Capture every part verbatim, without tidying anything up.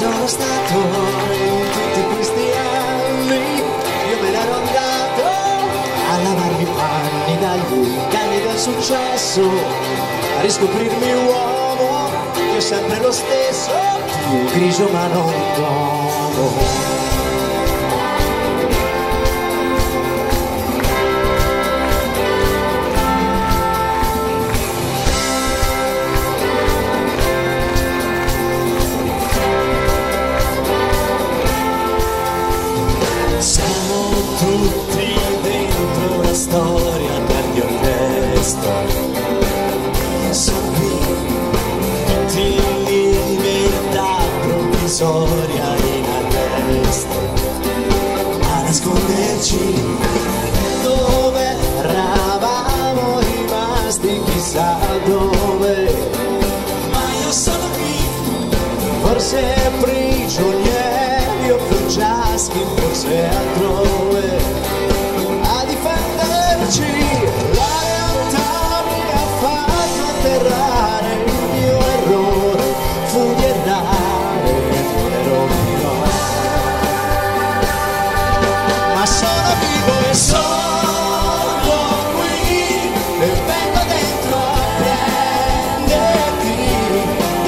sono stato in tutti questi anni, io me l'ero andato a lavarmi i panni dagli inganni del successo, a riscoprirmi uomo, io sempre lo stesso, più grigio ma non tono. Tutti dentro la storia perché onesto sono qui, tutti in libertà provvisoria in arresto, a nasconderci dove eravamo rimasti chissà dove, ma io sono qui, forse prigionieri o fuggiaschi, forse altrove, a difenderci. La realtà mi ha fatto atterrare, il mio errore fu di errare e funerò mio. Ma sono vivo e sono qui e vengo dentro a prenderti,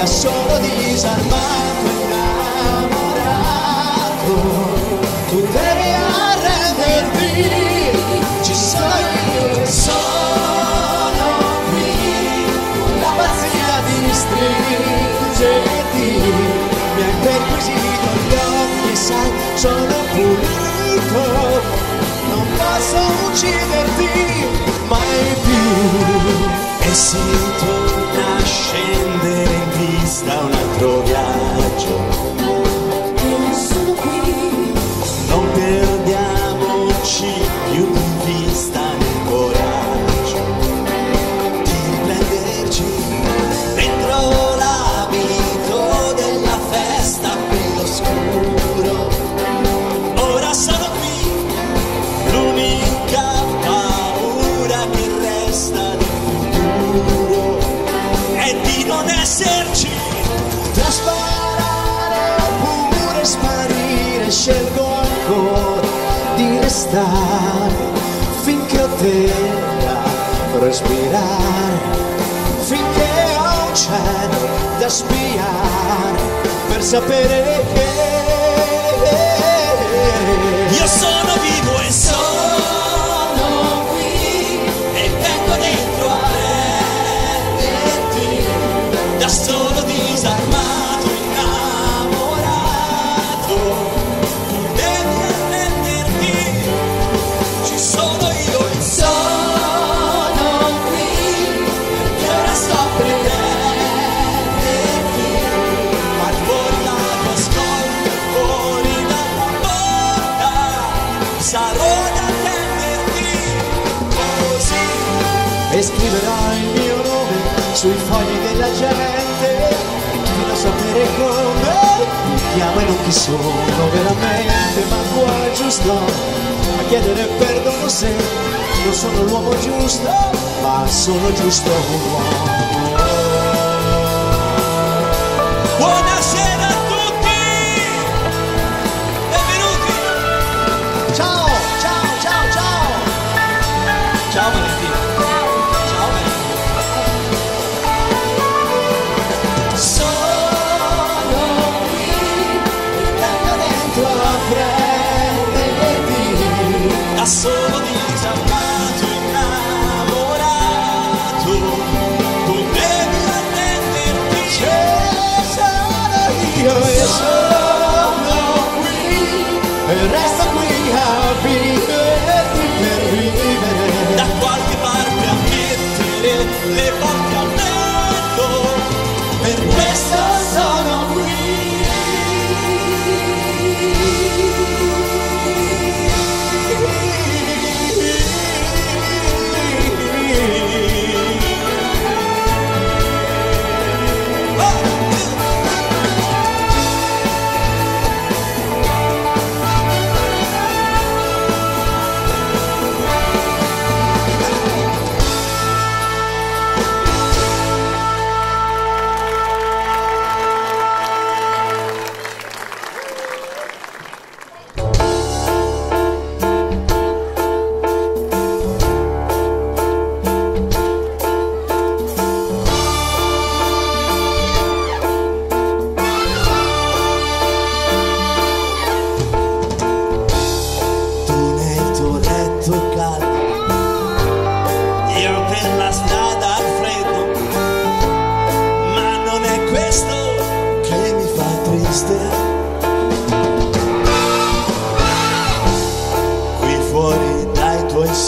da solo disarmato e innamorato. Tu devi arrenderti, ci sono io che sono qui, la pazzia di stringerti, mi hai perquisito gli occhi, sai, sono pulito, non posso ucciderti mai più. E si torna a scendere in vista un altro viaggio, perdiamoci più di vista nel coraggio di prenderci dentro l'abito della festa nell'oscuro. Ora sono qui, l'unica paura che resta del futuro è di non esserci. Tra sparare oppure sparire scelgo ancora di restare finché ho terra per respirare, finché ho un cielo da spiare per sapere che io sono vivo e sono qui e vengo dentro a prenderti, da solo disarmato innamorato. Scriverò il mio nome sui fogli della gente e tu non sapere come mi chiamano, chi sono veramente, ma qua è giusto a chiedere perdono se non sono l'uomo giusto, ma sono giusto un uomo. Buonasera a tutti, benvenuti, ciao, ciao, ciao, ciao, ciao Valentina. Da solo disarmato innamorato con me.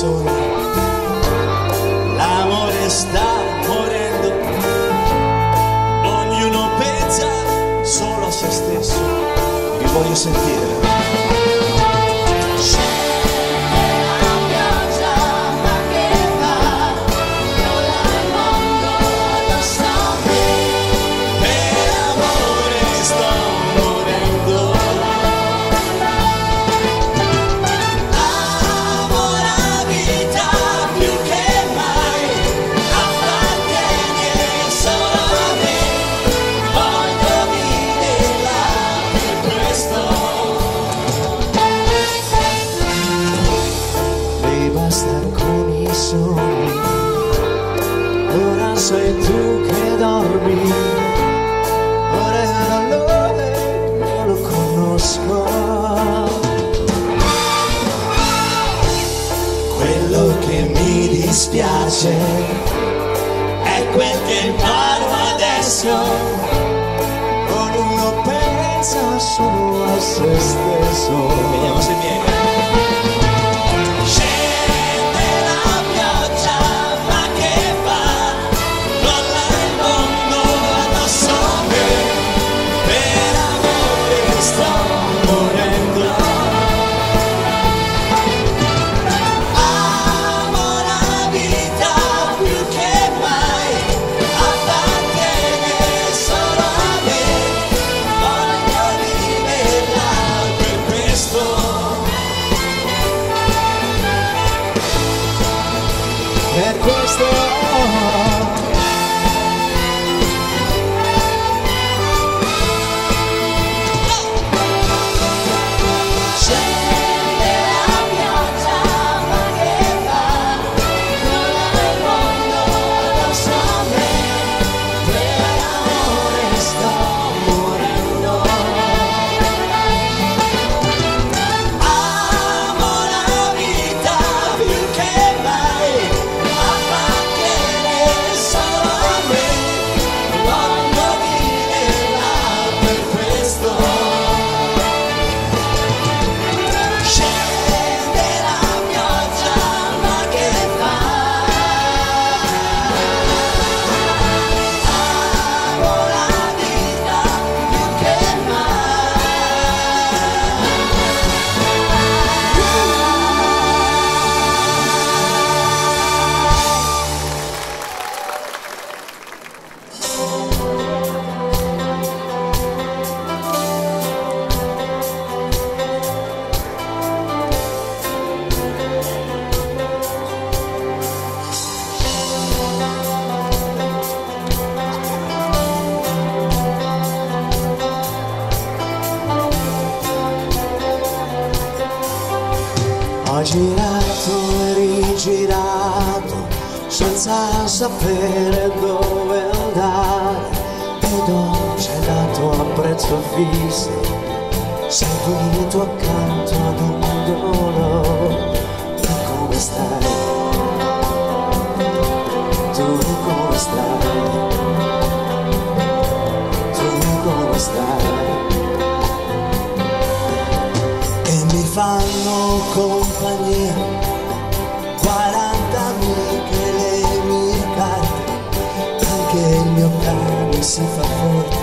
sola, l'amore sta morendo, ognuno pensa solo a se stesso. Vi voglio sentire. Sei tu che dormi, ora è la lode, non lo conosco. Quello che mi dispiace è quel che imparo adesso, ognuno pensa solo a se stesso. Vediamo se viene. Sapere dove andare ed ho cenato a prezzo fisso, sei venuto accanto ad un dono. Tu come stai? Tu come stai? Tu come stai? E mi fanno compagnia quarantamila che le si fa forte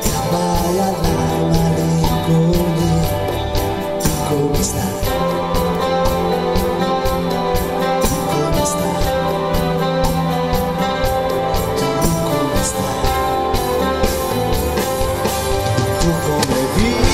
e abbaia la malinconia. Tu come stai? Tu come stai? Tu come stai? Tu come vivi?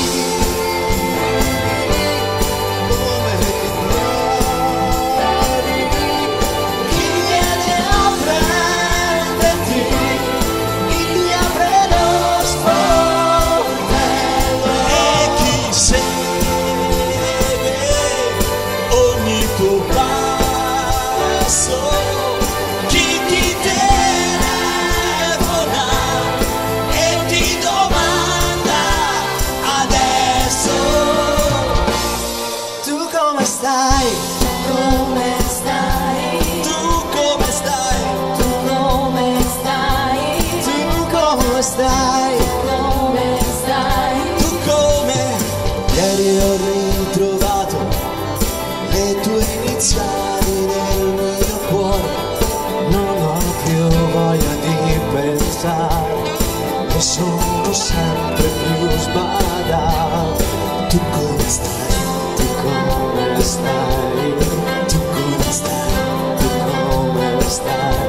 sono sempre più sbadato. Tu come stai? Tu come stai? Tu come stai? Tu come stai?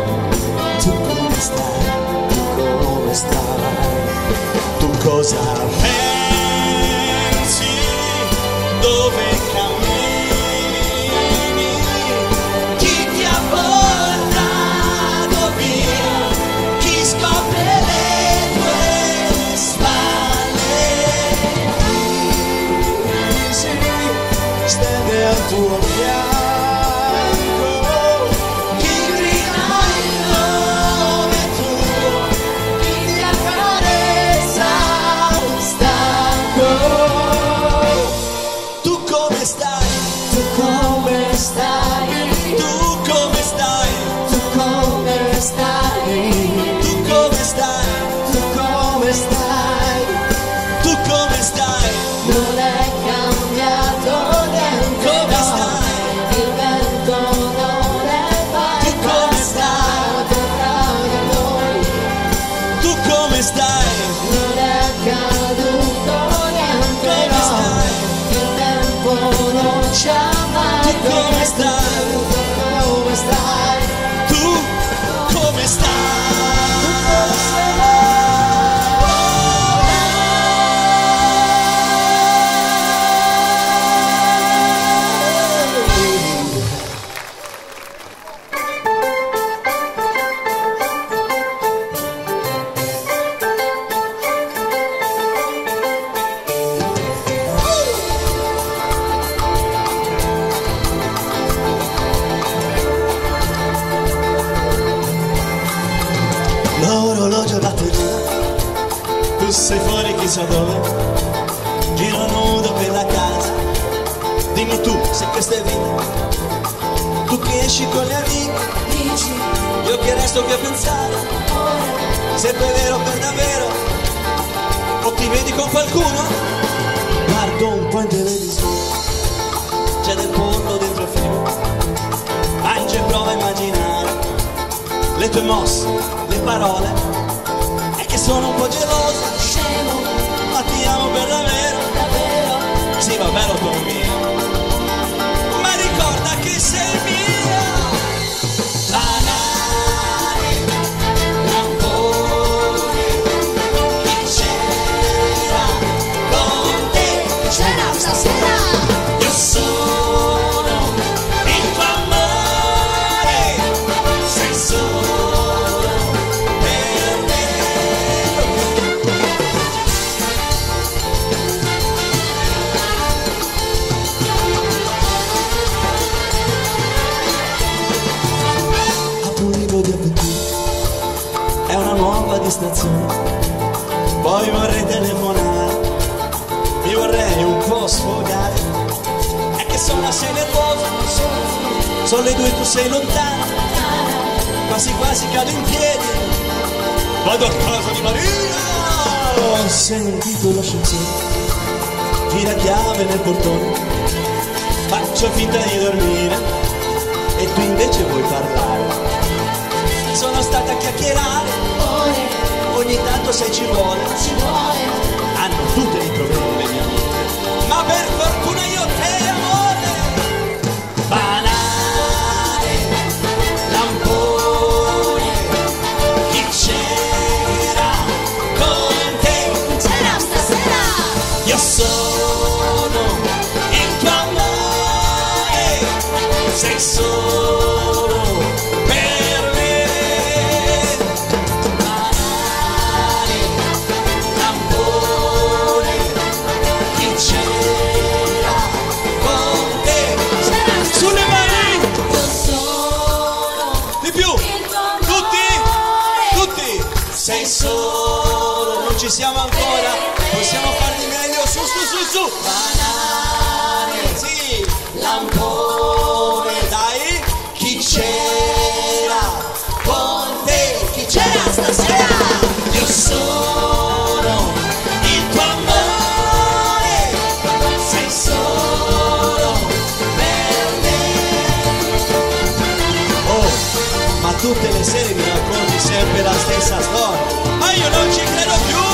Tu come stai? Tu come stai? Tu cosa pensi? Dove cammini? Chi ti ha portato via? Chi scopre le tue spalle? Sì, stende al tuo fianco. Sei fuori chissà dove, giro nudo per la casa. Dimmi tu se questa è vita. Tu che esci con le amiche, io che resto qui a pensare. Se è vero per davvero, o ti vedi con qualcuno. Guardo un po' in televisione, c'è del pollo dentro il frigo. Anche prova a immaginare le tue mosse, le parole. Sono un po' geloso, scemo, ma ti amo per davvero, davvero. Sì, va bene con me, ma ricorda che sei mia. Banali, l'amore che c'era con te, c'era stasera. Io sono il tuo amore, sei solo. Poi vorrei telefonare, mi vorrei un po' sfogare. È che sono assai nervoso, sono le due, tu sei lontana. Quasi quasi cado in piedi, vado a casa di Maria. Ho sentito l'ascensore, tira chiave nel portone. Faccio finta di dormire e tu invece vuoi parlare. Sono stata a chiacchierare, ore. Ogni tanto se ci vuole, ci vuole. Hanno tutte i problemi, mia amore, ma per fortuna io te amore. Banale, lampone, chi c'era con te? C'era stasera. Io sono il tuo amore, sei solo per me. Sei solo, non ci siamo ancora, possiamo far di meglio, su su su su. Banale, sì, lampone, dai, chi c'era con te? Chi c'era stasera? Io sono il tuo amore, sei solo per me. Oh, ma tutte le sere mi racconti sempre la stessa storia. Ma io non ci credo più.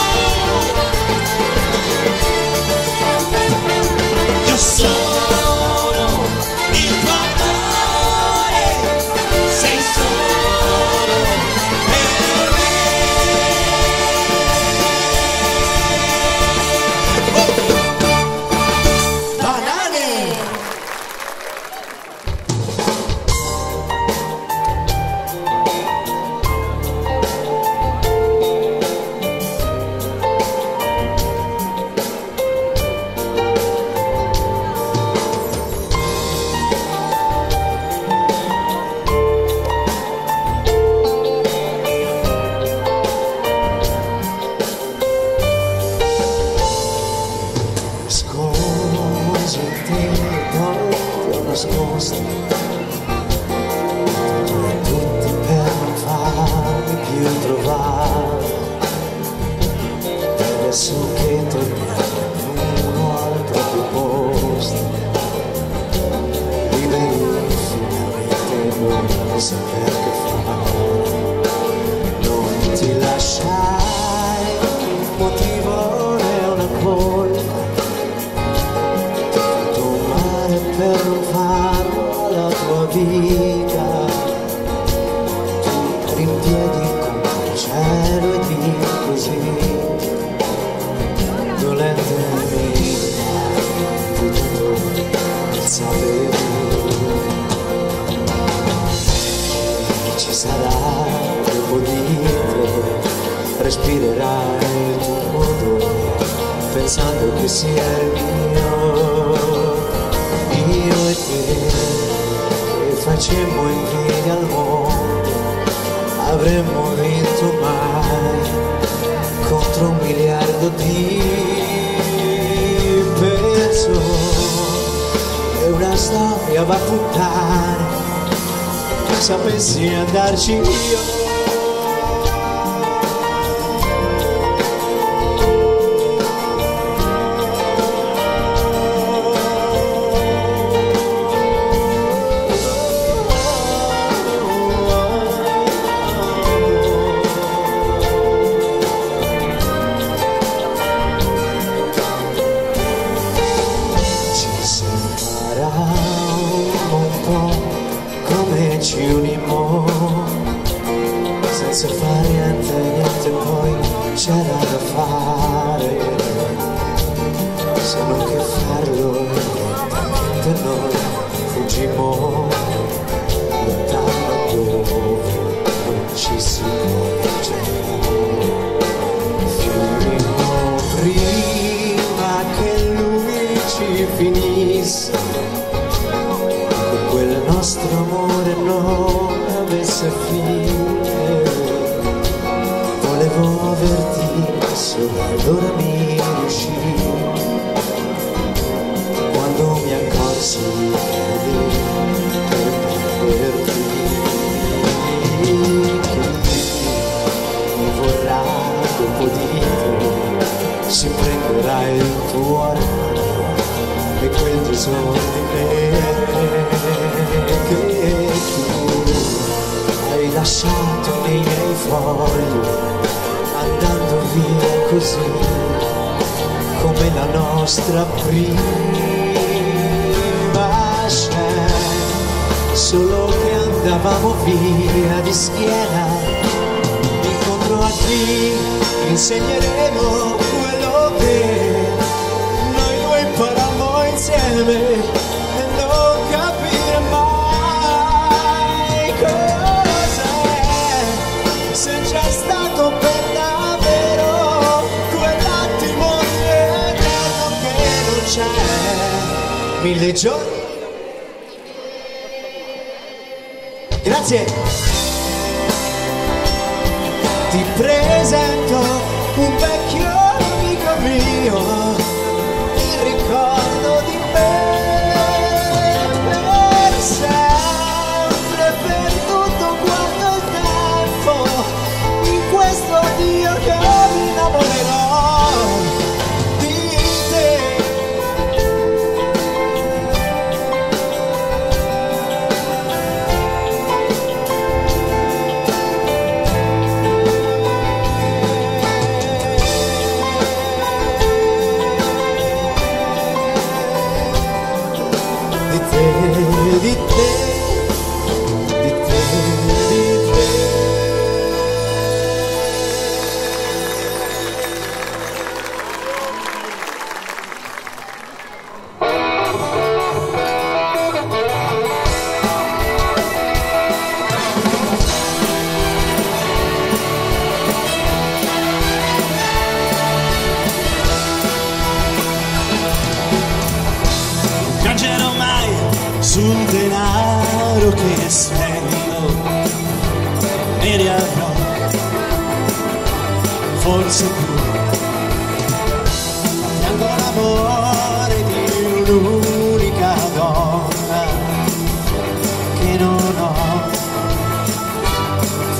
stesso che torniamo in un altro posto, liberi finalmente non saper che fare. Non ti lasciai un motivo né una colpa, ti fai domare per non farlo alla tua vita. Tu rimpiedi con il cielo e di così ci sarà tempo di te, respirerai il tuo mondo pensando che sia il mio. Io e te che facemmo invidia al mondo, avremmo vinto mai contro un miliardo di persone. Una storia va a puttare, sapessi andarci io.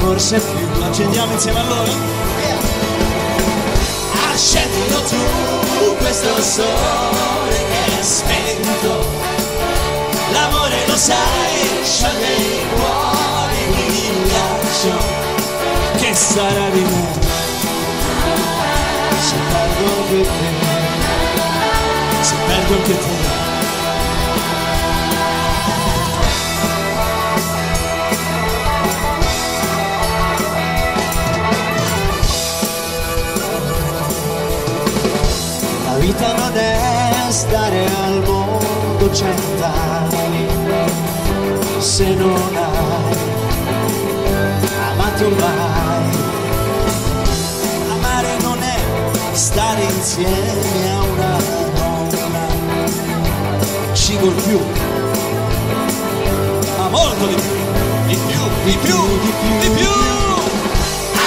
Forse più, lo accendiamo insieme a loro. Accendi questo sole che spento, l'amore lo sai, c'ha dei cuori di ghiaccio, che sarà di me se perdo anche te, se perdo anche te. La vita non è stare al mondo cent'anni se non hai amato mai. Amare non è stare insieme a una donna, ci vuol più, ma molto di più, di più, di più, di più, di più.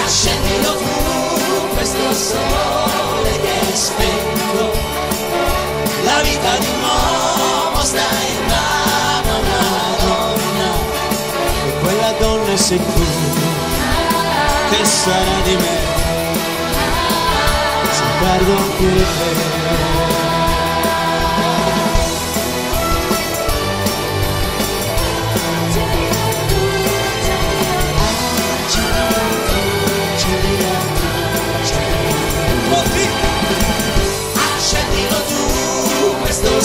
Accendilo tu questo sole che spento, la vita di un uomo sta in mano a una donna, e quella donna sei tu, che sarà di me se perdo anche te.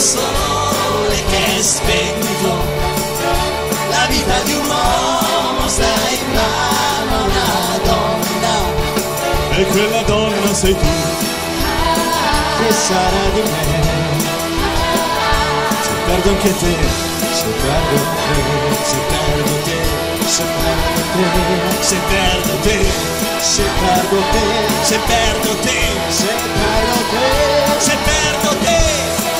Sole che è spento, la vita di un uomo sta in mano a una donna, e quella donna sei tu, che sarà di me se perdo anche te, se perdo te, se perdo te, se perdo te, se perdo te, se perdo te, se perdo te, se perdo te, se perdo te.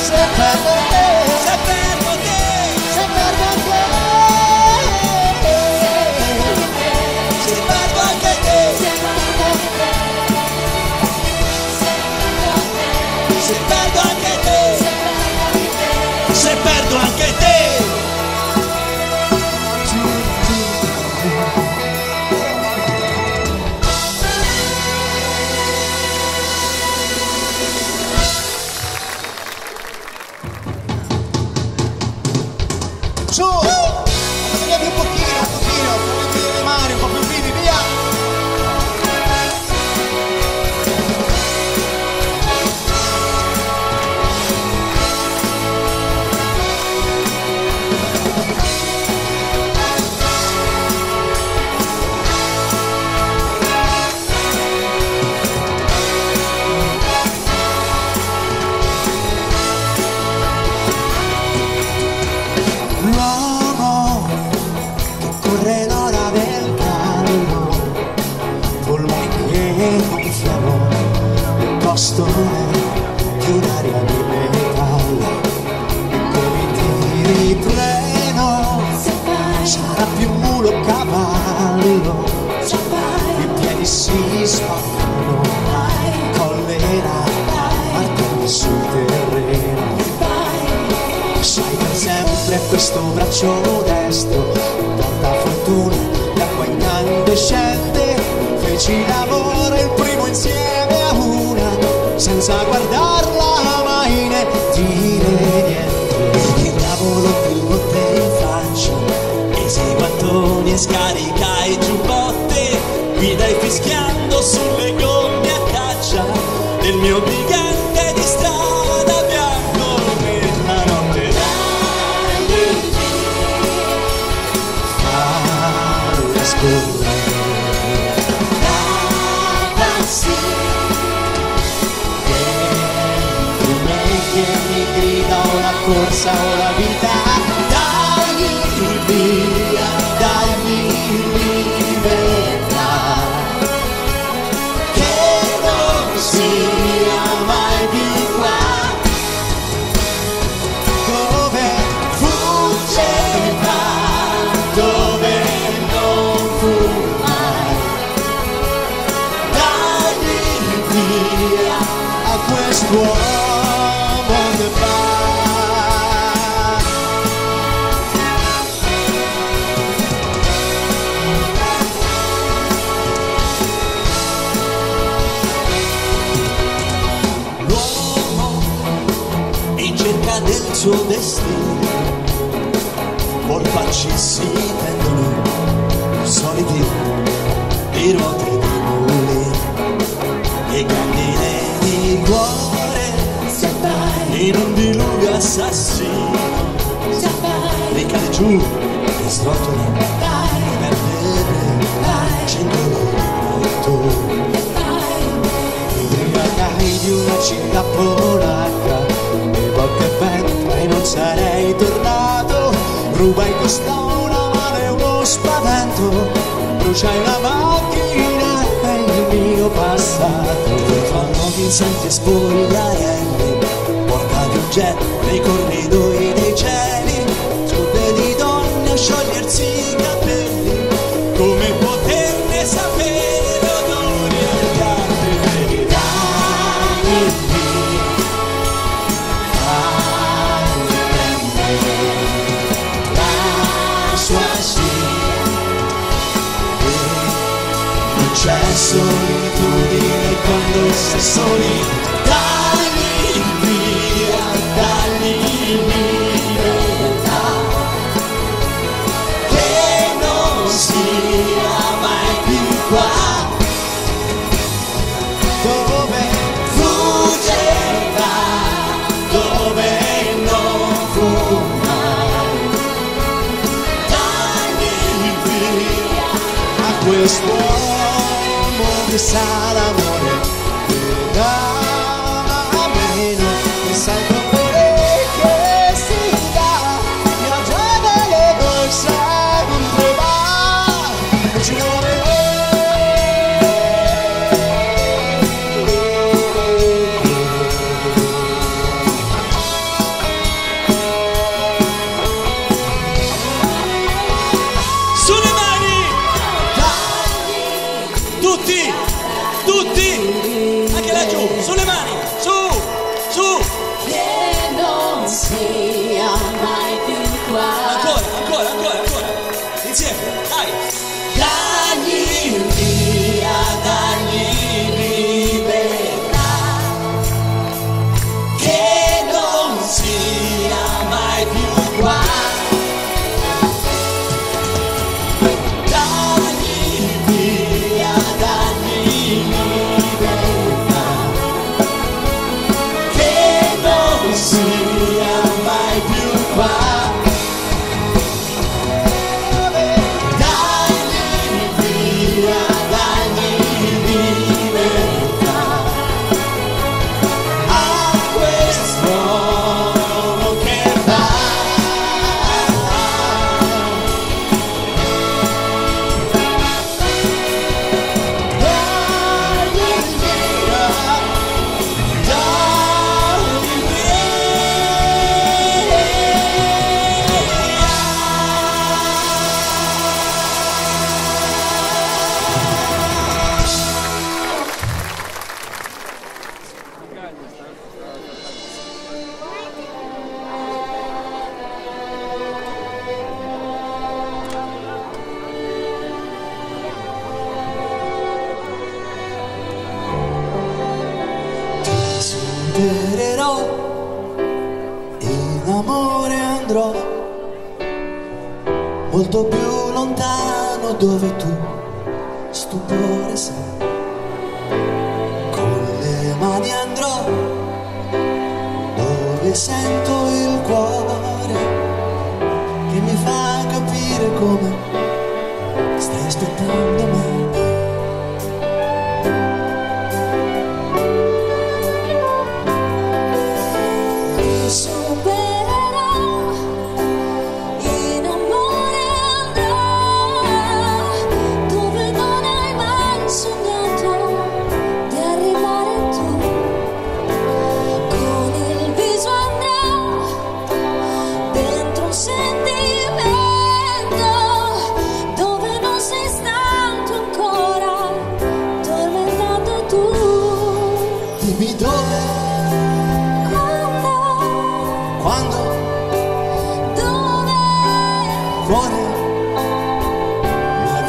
Se perdo te, se perdo te, se perdo te, se perdo anche te, se perdo te, se perdo anche te, se perdo anche te. suo destino, polpacci si tendono soliti di ruote di mulini e candine di cuore, sappai, in un diluvio assassino, sappai, ricade giù e strotola, e perdere cento di tutto. Di una città polacca, le bocche vento e non sarei tornato. Rubai costa una mano e uno spavento, bruciai la macchina e il mio passato. Mi fanno vincenti e spogliarelli, porta di oggetti nei corridoi dei cieli, truppe di donne a sciogliersi i capelli, come poterne sapere. C'è solitudine quando sei soli, dagli via, dagli libertà, che non sia mai più qua, dove fuggerà, dove non fu mai, dagli via a questo che sa l'amore, che ama meno, che sa il colore che si dà, che la gente le cose non trova, che ci vuole. Molto più lontano dove tu stupore sei, con le mani andrò dove sento il cuore che mi fa capire come stai aspettando me.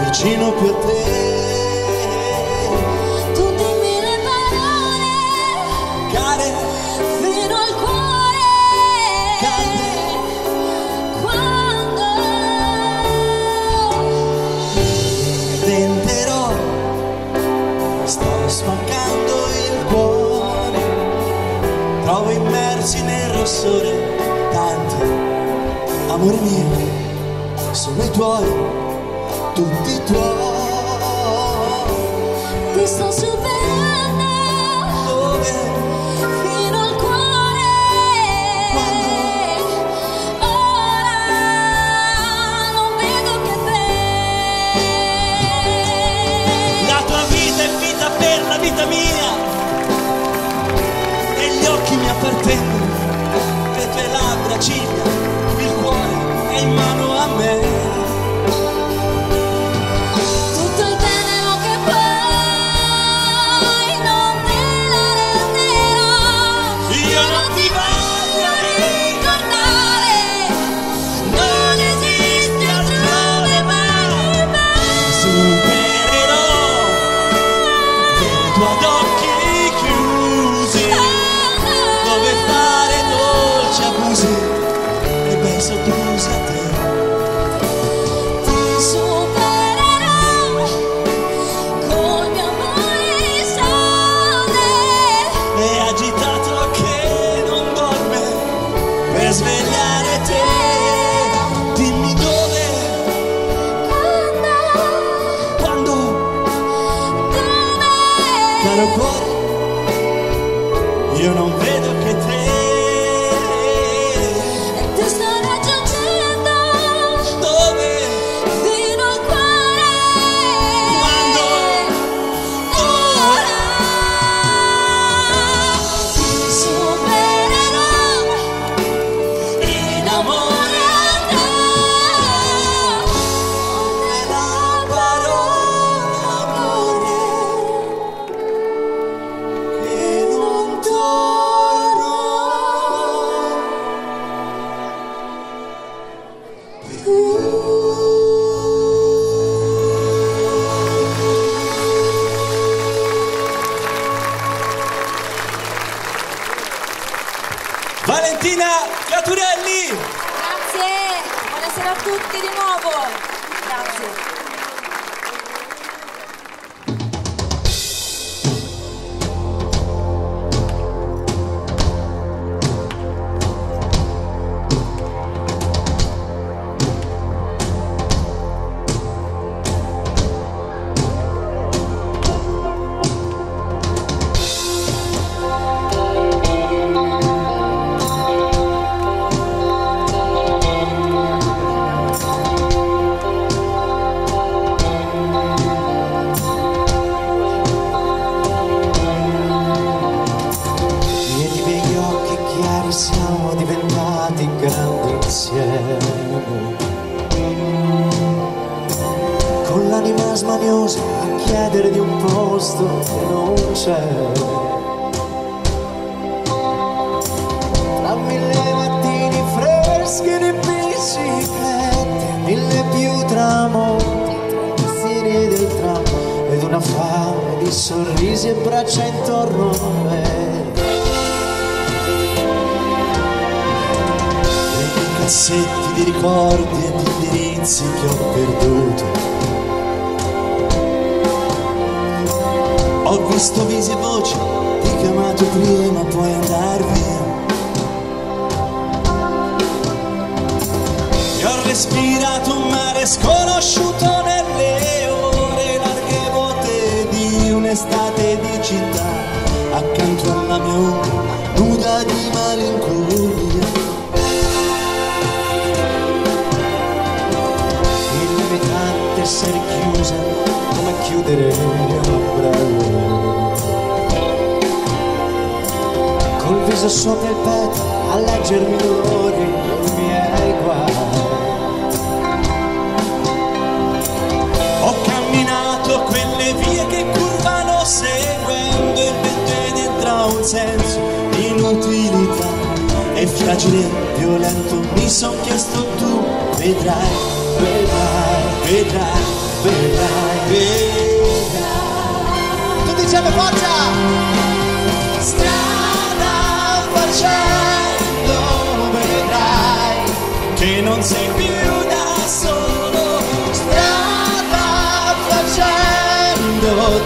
Vicino più a te, tu dimmi le parole care fino al cuore. Care. spaccando il cuore, trovo immersi nel rossore tanti, amore mio, sono i tuoi, tutti i tuoi. Ti sto superando fino al cuore, ora non vedo che te. La tua vita è vita per la vita mia, e gli occhi mi appartengono, le tue labbra, ciglia, il cuore è in mano a me.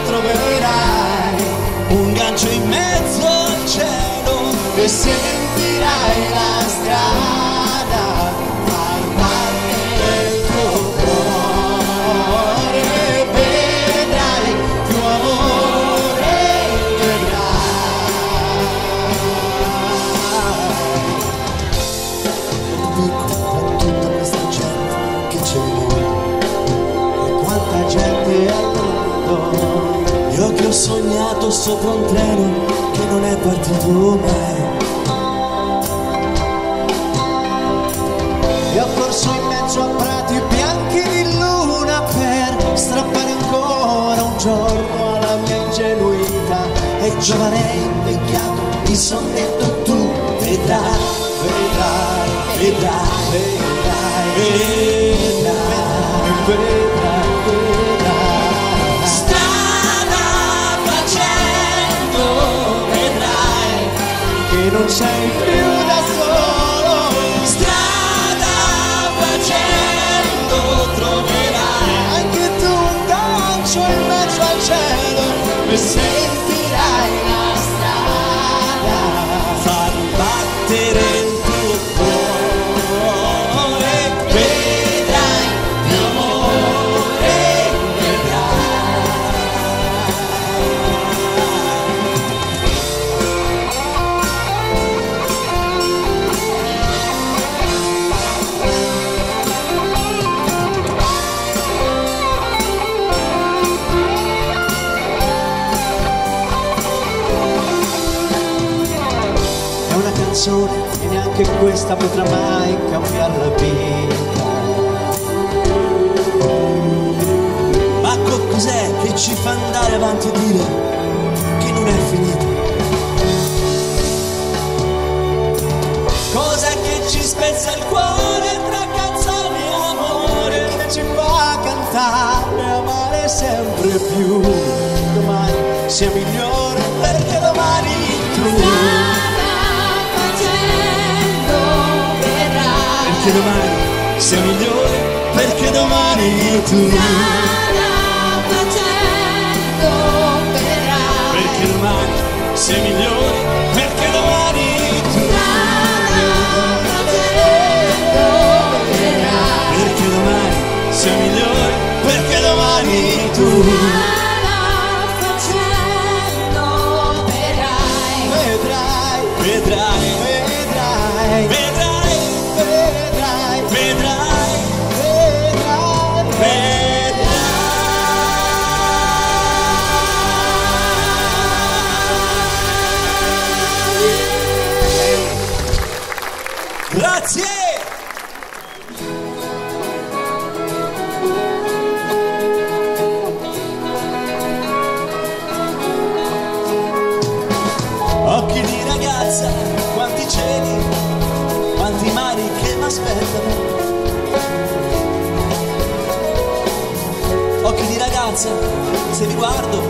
Troverai e sentirai la strada al mare del tuo cuore, vedrai più amore, vedrai. Non dico a tutta questa gente che c'è noi e quanta gente al mondo, io che ho sognato sopra un treno che non è partito mai. Io corso in mezzo a prati bianchi di luna per strappare ancora un giorno alla mia ingenuità. E giovane invecchiato mi son detto tu vedrai, vedrai, vedrai, vedrai, vedrai, vedrai, vedrai. Strada facendo vedrai che non sei più da solo. Strada troverai anche tu un gancio in mezzo al cielo e sentirai la strada far battere il tuo cuore, vedrai mio amore, vedrai. E neanche questa potrà mai cambiare la vita. Ma cos'è che ci fa andare avanti e dire che non è finita? Cos'è che ci spezza il cuore tra canzoni e amore, che ci fa cantare e amare sempre più? Domani sia migliore perché domani tu perché domani sei migliore, perché domani tu strada facendo vedrai, perché domani sei migliore, perché domani tu strada facendo vedrai, perché domani sei migliore, perché domani tu strada facendo vedrai, vedrai, vedrai, vedrai, vedrai. Grazie! Occhi di ragazza, quanti cieli, quanti mari che mi aspettano. Occhi di ragazza, se vi guardo,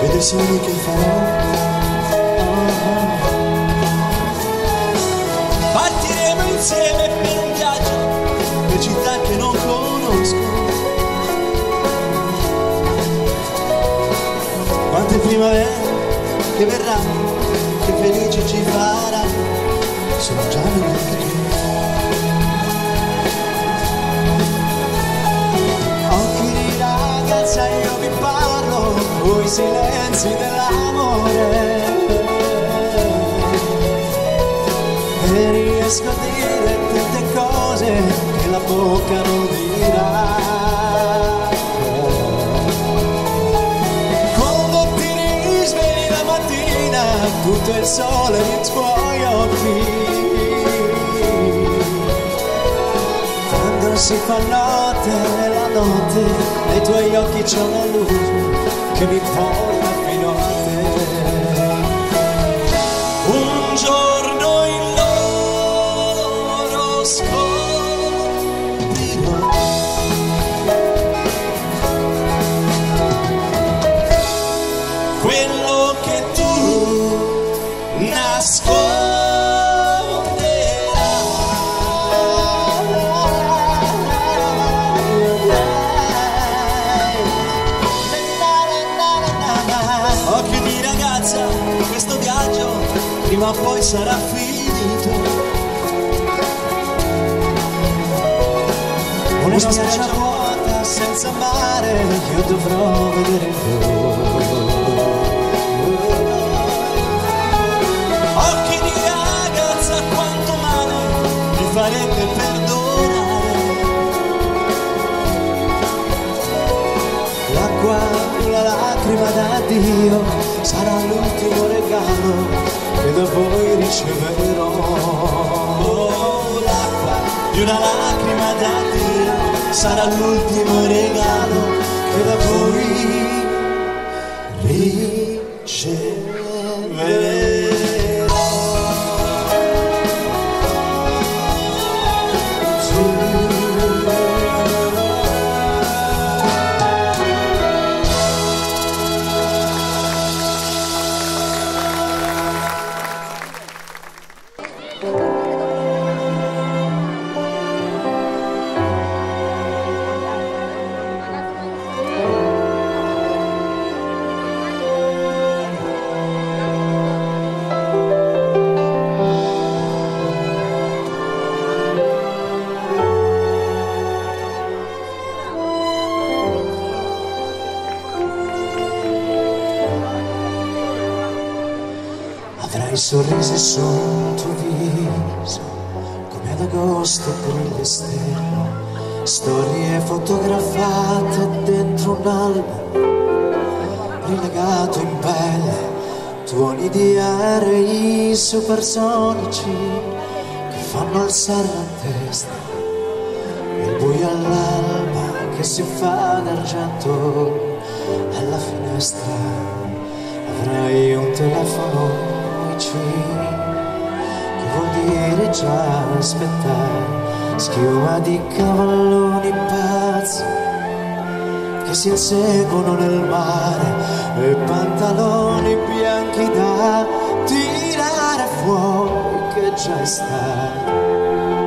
vedo i sogni che farò. Insieme per un viaggio per città che non conosco. Quante primavere che verranno, che felice ci farà, sono già venuti. Occhi di ragazza io vi parlo, voi silenzi dell'amore. E riesco a dire tante cose che la bocca non dirà. Quando ti risvegli la mattina, tutto il sole nei tuoi occhi. Quando si fa notte, la notte, nei tuoi occhi c'è una luce che mi porta fino a te. Un giorno quello che tu nasconderai. prima o poi sarà finito. Una spiaggia vuota senza mare, io dovrò vedere il volo. Occhi di ragazza quanto male mi farete perdonare. L'acqua, la lacrima d'addio sarà l'ultimo regalo che da voi riceverò. Oh, l'acqua di una lacrima d'addio sarà l'ultimo regalo che da voi riceverò. Sorrisi sul tuo viso, come ad agosto brille stella, storie fotografate dentro un album, rilagato in pelle, tuoni di aerei supersonici che fanno alzare la testa, il buio all'alba che si fa d'argento alla finestra. Avrai un telefono che vuol dire già aspettare, schiuma di cavalloni pazzi che si inseguono nel mare e pantaloni bianchi da tirare fuori che già è stato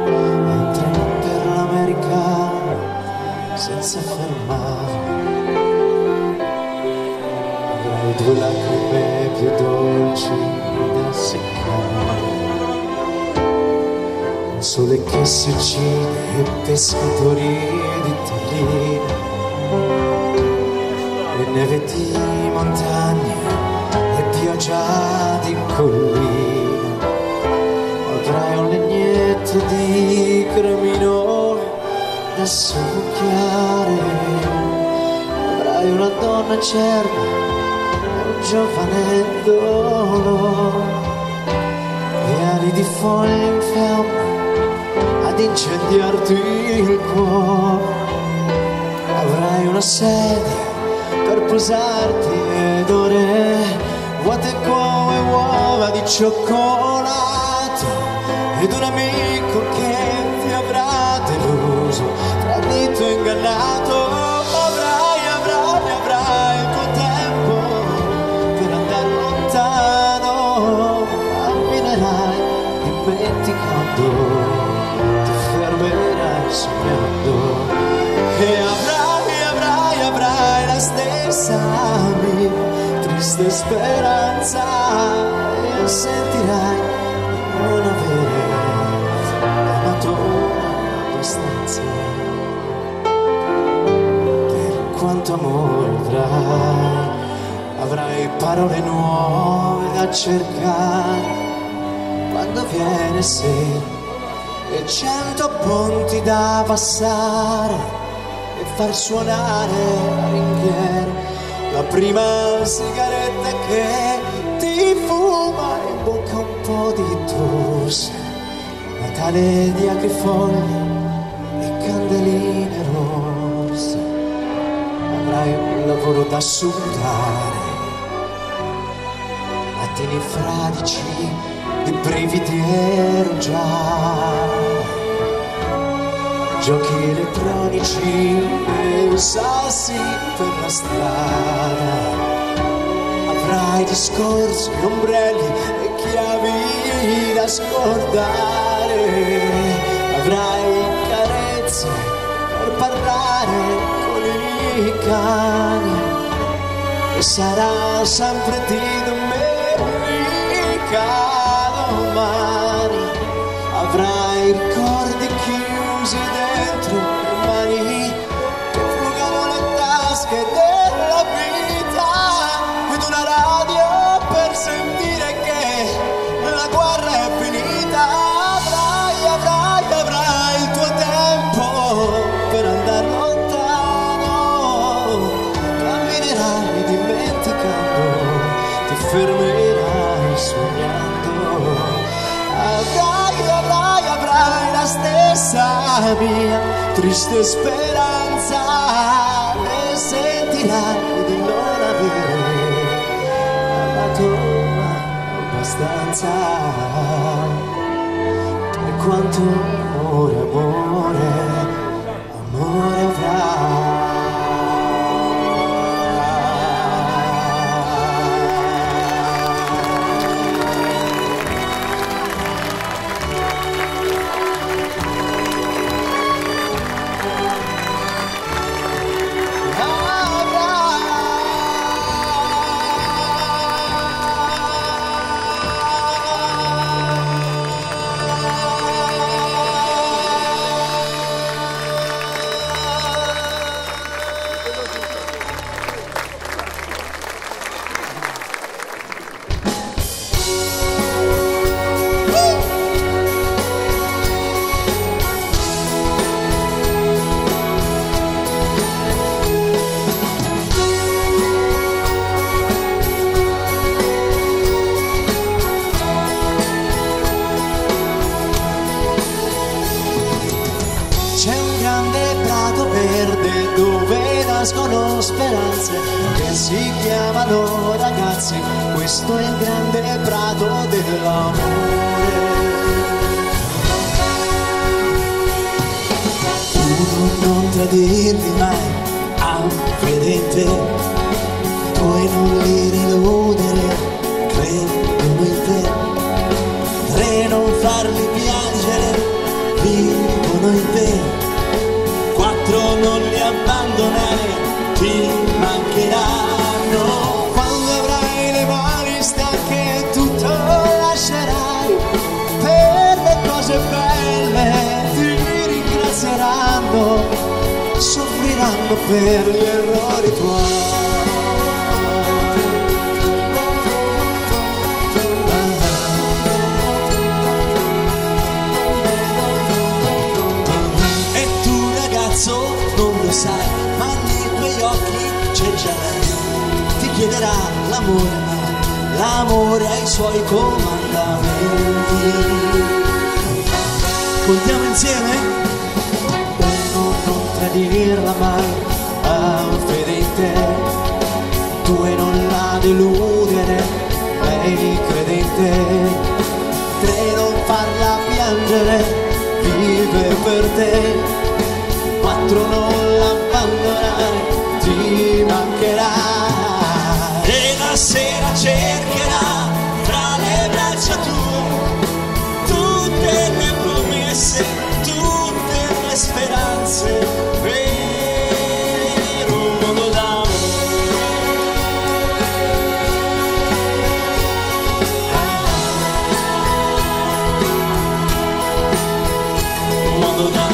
un treno per l'America senza fermare. Avrai due lacrime più dolci seccare, un sole che si uccide e pescatori di Torino, e neve di montagna e pioggia di collina. Avrai un legnetto di creminone da succhiare, avrai una donna certa, un giovanettolo e ali di foglie in fiamme ad incendiarti il cuore. Avrai una sedia per posarti ed ore vuote come uova di cioccolato, ed un amico che ti avrà deluso, tradito e ingannato. Dimenticando, ti fermerai sognando e avrai, avrai, avrai la stessa mia triste speranza e sentirai di non avere amato abbastanza. Per quanto amore avrai, avrai parole nuove da cercare quando viene sera e cento ponti da passare e far suonare la ringhiera, la prima sigaretta che ti fuma in bocca un po' di tosse, Natale di agrifoglie e candeline rosse. Avrai un lavoro da sudare, mattini fradici di brividi e rugiare, giochi elettronici e un sassi per la strada. Avrai discorsi, ombrelli e chiavi da scordare, avrai carezze per parlare con i cani e sarà sempre di domenica. domani avrai i ricordi chiusi dentro le mani che frugano le tasche della vita, ed una radio per sentire che la guerra è finita. Avrai, avrai, avrai il tuo tempo per andare lontano, camminerai dimenticando, ti fermerai sognando. Avrai, avrai, avrai la stessa mia triste speranza e sentirai di non avere amato mai abbastanza. Per quanto amore, amore, amore avrai. Speranze che si chiamano ragazzi, questo è il grande prato dell'amore. Tu non tradirmi mai a un credente, puoi non li deludere, credo in te, tre non farli piangere, vivono in te, quattro non li abbandonare, ti mancheranno. Quando avrai le mani stanche tutto lascerai, per le cose belle ti ringrazieranno, soffriranno per gli errori tuoi. E tu ragazzo non lo sai, ti chiederà l'amore, ma l'amore ha i suoi comandamenti. Contiamo insieme. Uno, non tradirla mai a un fedente, due, non la deludere, lei credente, tre, non farla piangere, vive per te, quattro, non l'abbandonare, ti mancherà. E la sera cercherà tra le braccia tue tutte le promesse, tutte le speranze per un mondo d'amore, un mondo d'amore.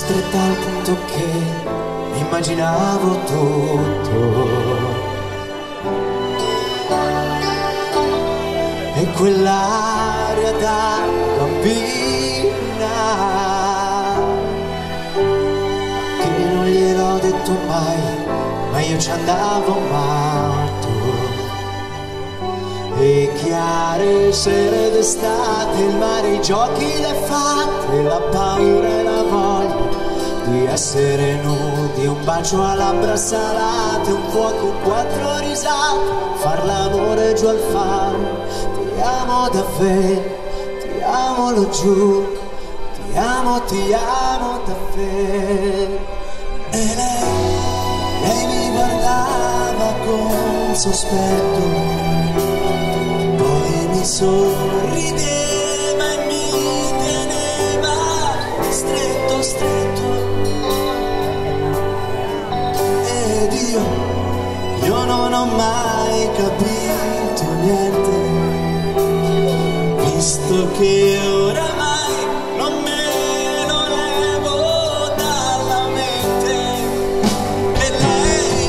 Stretta al punto che immaginavo tutto. E quell'aria da bambina che non gliel'ho detto mai, ma io ci andavo matto. E chiare sere d'estate, il mare, i giochi, le fate, la paura e la voglia di essere nudi, un bacio a labbra salate, un fuoco, quattro risate, far l'amore giù al faro. Ti amo davvero, ti amo, lo giuro, ti amo, ti amo davvero. E lei, lei mi guardava con sospetto, poi mi sorrideva e mi teneva stretto, stretto. Ed io, io non ho mai capito niente, visto che oramai non me lo levo dalla mente. E lei,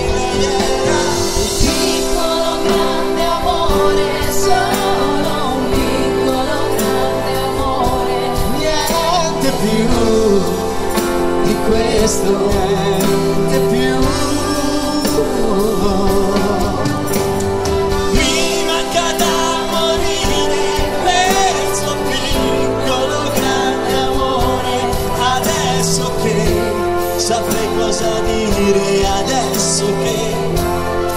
lei era un piccolo grande amore, solo un piccolo grande amore, niente più di questo, niente più. Saprei cosa dire adesso che,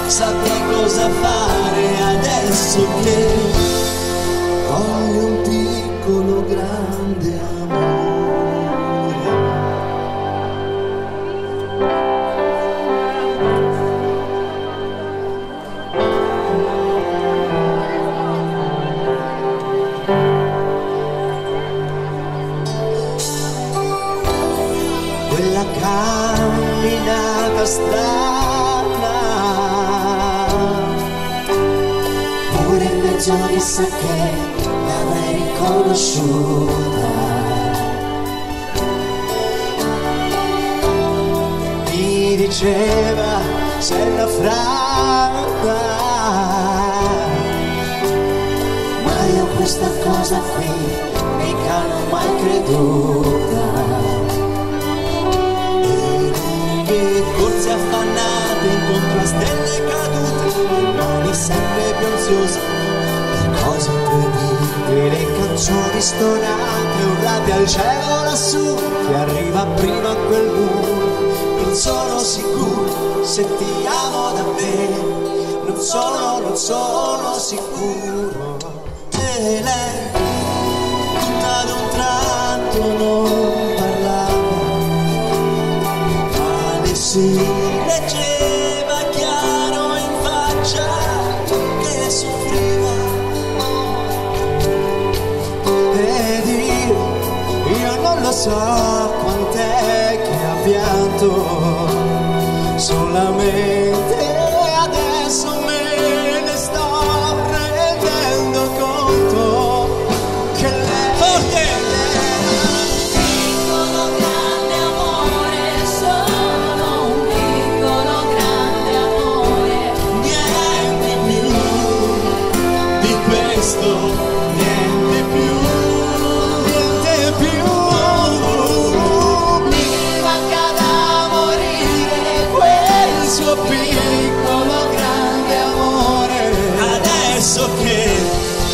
saprei cosa fare adesso che voglio un piccolo grande strana, pure in mezzo mi sa che l'avrei riconosciuta. Mi diceva sei una franca, ma io questa cosa qui mica non ho mai creduta. Corse affannate incontro a stelle cadute, mani sempre più ansiose di cose incredibili, canzoni stonate urlate al cielo lassù, che arriva prima a quel buio. Non sono sicuro se ti amo davvero, non sono, non sono sicuro. E lei tutta ad un tratto non parlava, si leggeva chiaro in faccia che soffriva. Ed io, io non lo so quant'è che ha pianto, solamente adesso me ne sto rendendo conto che lei forte.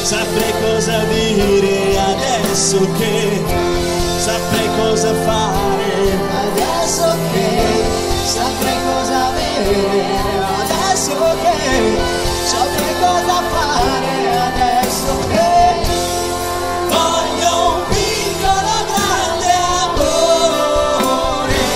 Saprei cosa dire adesso che, saprei cosa fare adesso che, saprei cosa avere adesso che, saprei cosa fare adesso che voglio un piccolo grande amore.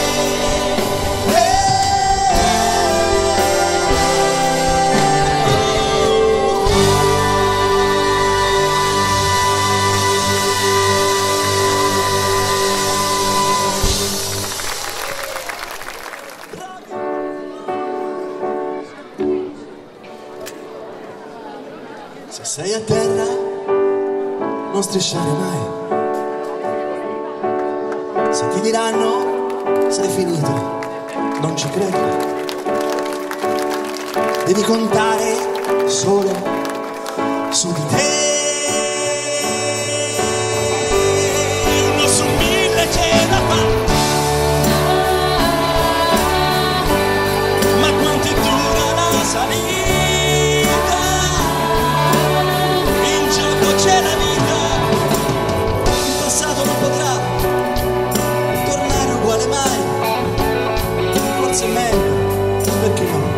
Sei a terra, non strisciare mai. Se ti diranno, sei finito. non ci credo. Devi contare solo su di te. Uno su mille c'è da fare. Ma quanto dura la salita? In gioco c'è la vita. Il passato non potrà tornare uguale mai. Forse è meglio, perché no?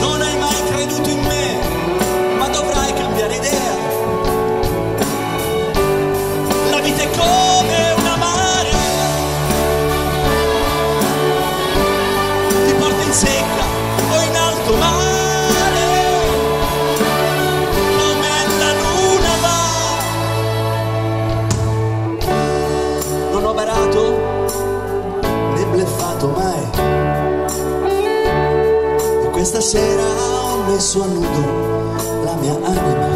Non hai mai creduto in me, ma dovrai cambiare idea. La vita è come una marea, ti porta in secca o in alto mare. Come la luna va. Non ho barato mai. E questa sera ho messo a nudo la mia anima.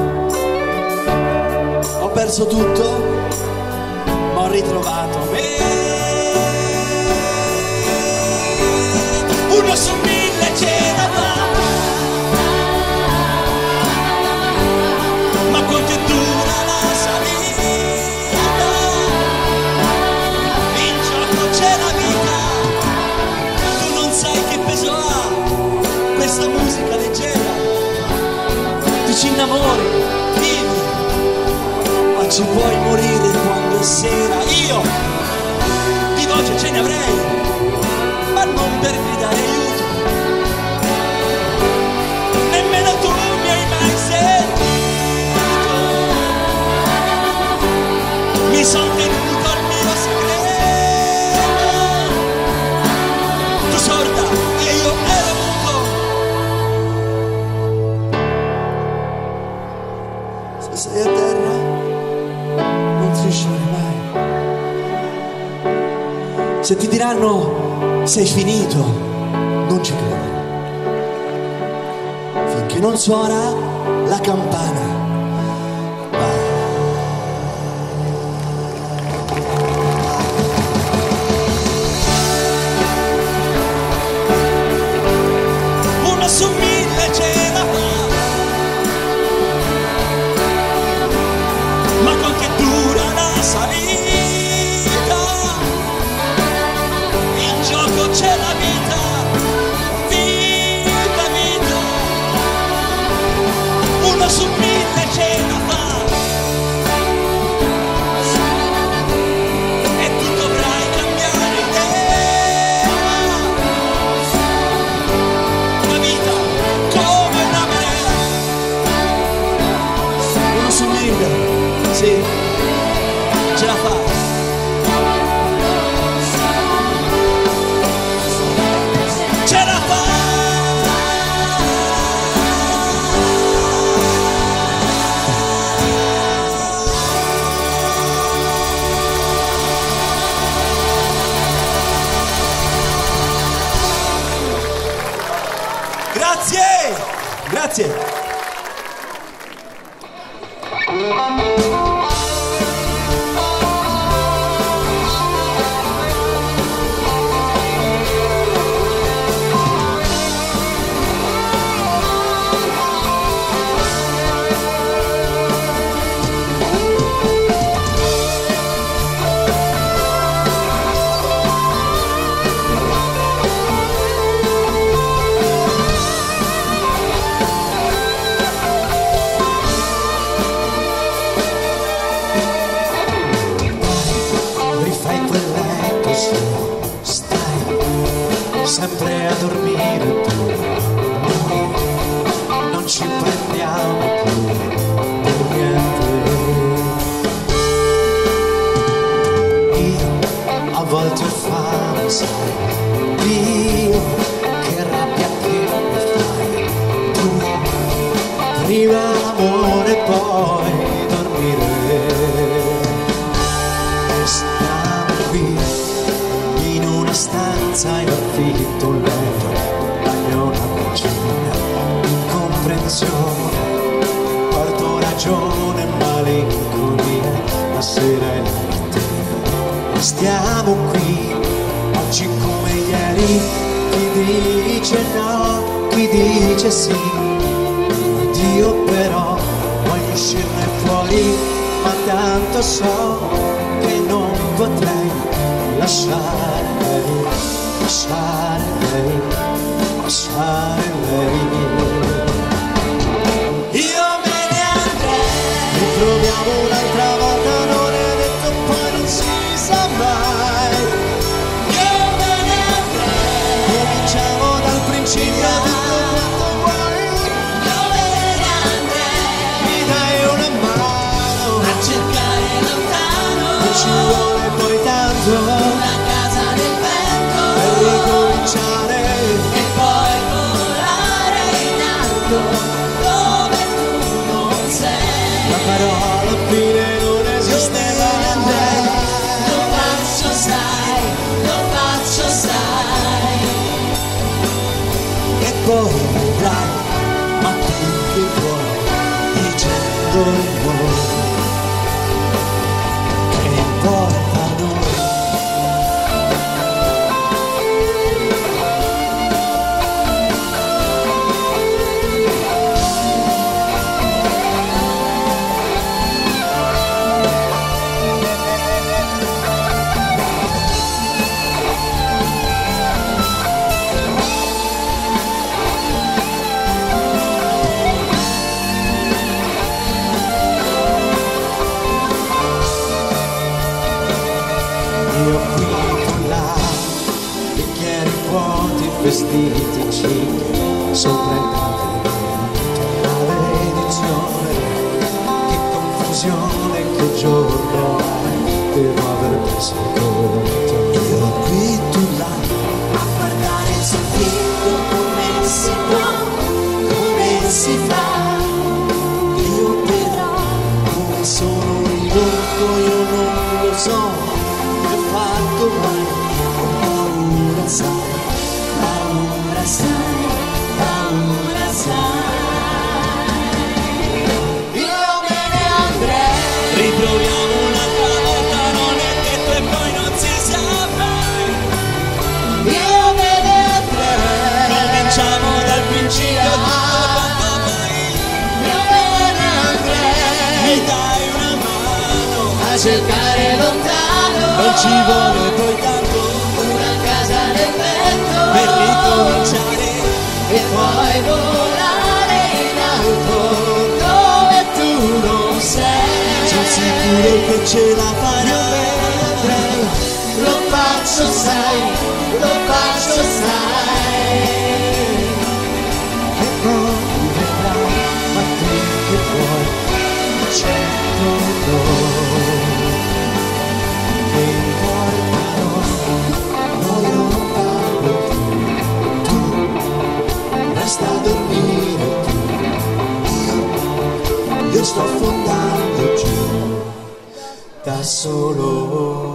Ho perso tutto, ma ho ritrovato me. Uno su mille c'è da fare. Ma quanto è dura la salita? In gioco c'è la vita. Sai che peso ha questa musica leggera? Ti ci innamori, vivi, ma ci puoi morire quando è sera. Io di voce ce ne avrei, ma non per gridare aiuto. Nemmeno tu mi hai mai sentito. Mi son tenuto al mio segreto. Sorda che io ero muto. Se sei a terra non strisciare mai. Se ti diranno sei finito, non ci credere, finché non suona la campana. Su mille c'è da fare, ma quanto è dura la salita? In gioco c'è la vita, vita, vita. Uno su mille c'è da fare, e tu dovrai cambiare idea. Sì, ce la fa. Ce la fa. Grazie, grazie. Sempre a dormire tu, non ci prendiamo più per niente. Io a volte ho fame, sai, Dio, che rabbia che mi fai. Tu, prima l'amore poi dormire. Stiamo qui una stanza in affitto, un letto, un bagno, una cucina, incomprensione, porto ragione e malinconia, la sera e la mattina, stiamo qui, oggi come ieri, chi dice no, chi dice sì, oddio però voglio uscirne fuori, ma tanto so che non potrei lasciare lei, lasciare lei, lasciare lei. Io me ne andrei, ritroviamo un'altra volta, non è detto poi non si sa mai. Io me ne andrei, cominciamo dal principio tutto quanto vuoi. Io me ne andrei, mi dai una mano a cercare lontano, non ci vuole poi tanto, parola fine non esiste mai. Lo faccio sai, lo faccio sai. E poi vedrai, ma tu che vuoi, dicendo il vuoi, che importa a noi. Vestitici sopra il naviglio, maledizione, che confusione, che giorno hai, devo aver perso il conto. Io qui, tu là, a guardare il soffitto, come si può, come si fa. Io però, come sono un loco, io non lo so, che ho fatto mai, ho paura, sai. Sai, paura sai. Io me ne andrei, riproviamo un'altra volta, non è detto e poi non si sa mai. Io me ne andrei, cominciamo dal principio tutto quanto vuoi. Io me ne andrei, mi dai una mano a cercare lontano, non ci vuole poi tanto, una casa nel vento, per ricominciare e poi volare in alto dove tu non sei. Sono sicuro che ce la farai, lo faccio sai, lo faccio sai. E poi vedrai, ma tu che vuoi, certo no. Sta a dormire tu, io, io sto affondando giù da solo.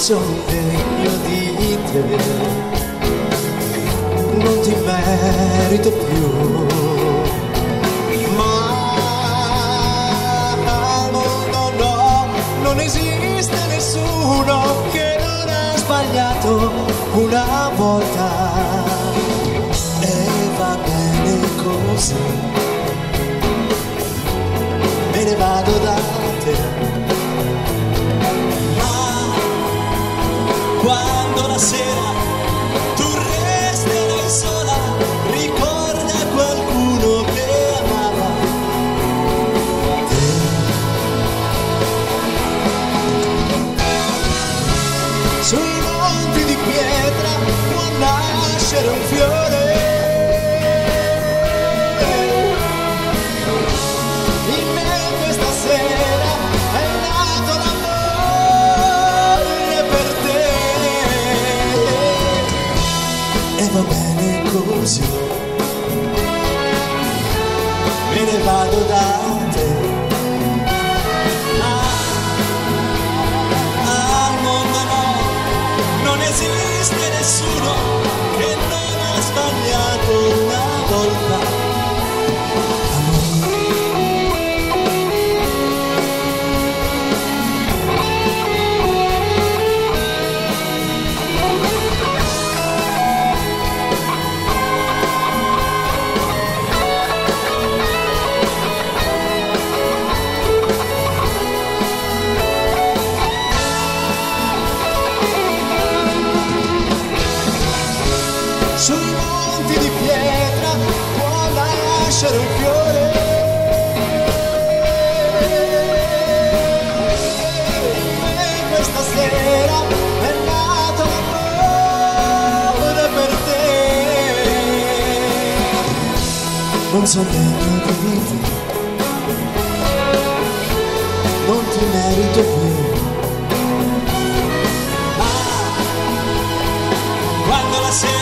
Sono degno di te, non ti merito più, ma al mondo no, non esiste nessuno che non ha sbagliato una volta, e va bene così, me ne vado da te. Quando la sera tu resterai sola, ricorda qualcuno che amava te. Sui monti di pietra, quando nascere un fiore in me. Questa sera è nato l'amore per te e va bene così, me ne vado da te. Esiste nessuno che non ha sbagliato una volta. Sui monti di pietra può nascere un fiore e questa sera è nato l'amore per te. Non so bene che vivi, non ti merito più. Ma quando la sera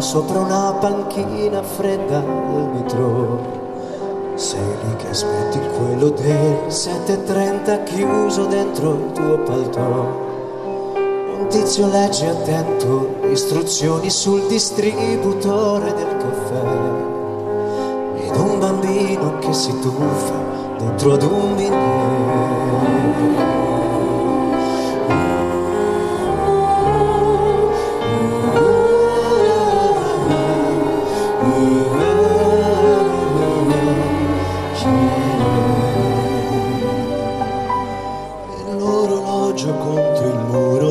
sopra una panchina fredda del metro, sei lì che aspetti quello del sette e trenta chiuso dentro il tuo paltò. Un tizio legge attento istruzioni sul distributore del caffè ed un bambino che si tuffa dentro ad un bignè.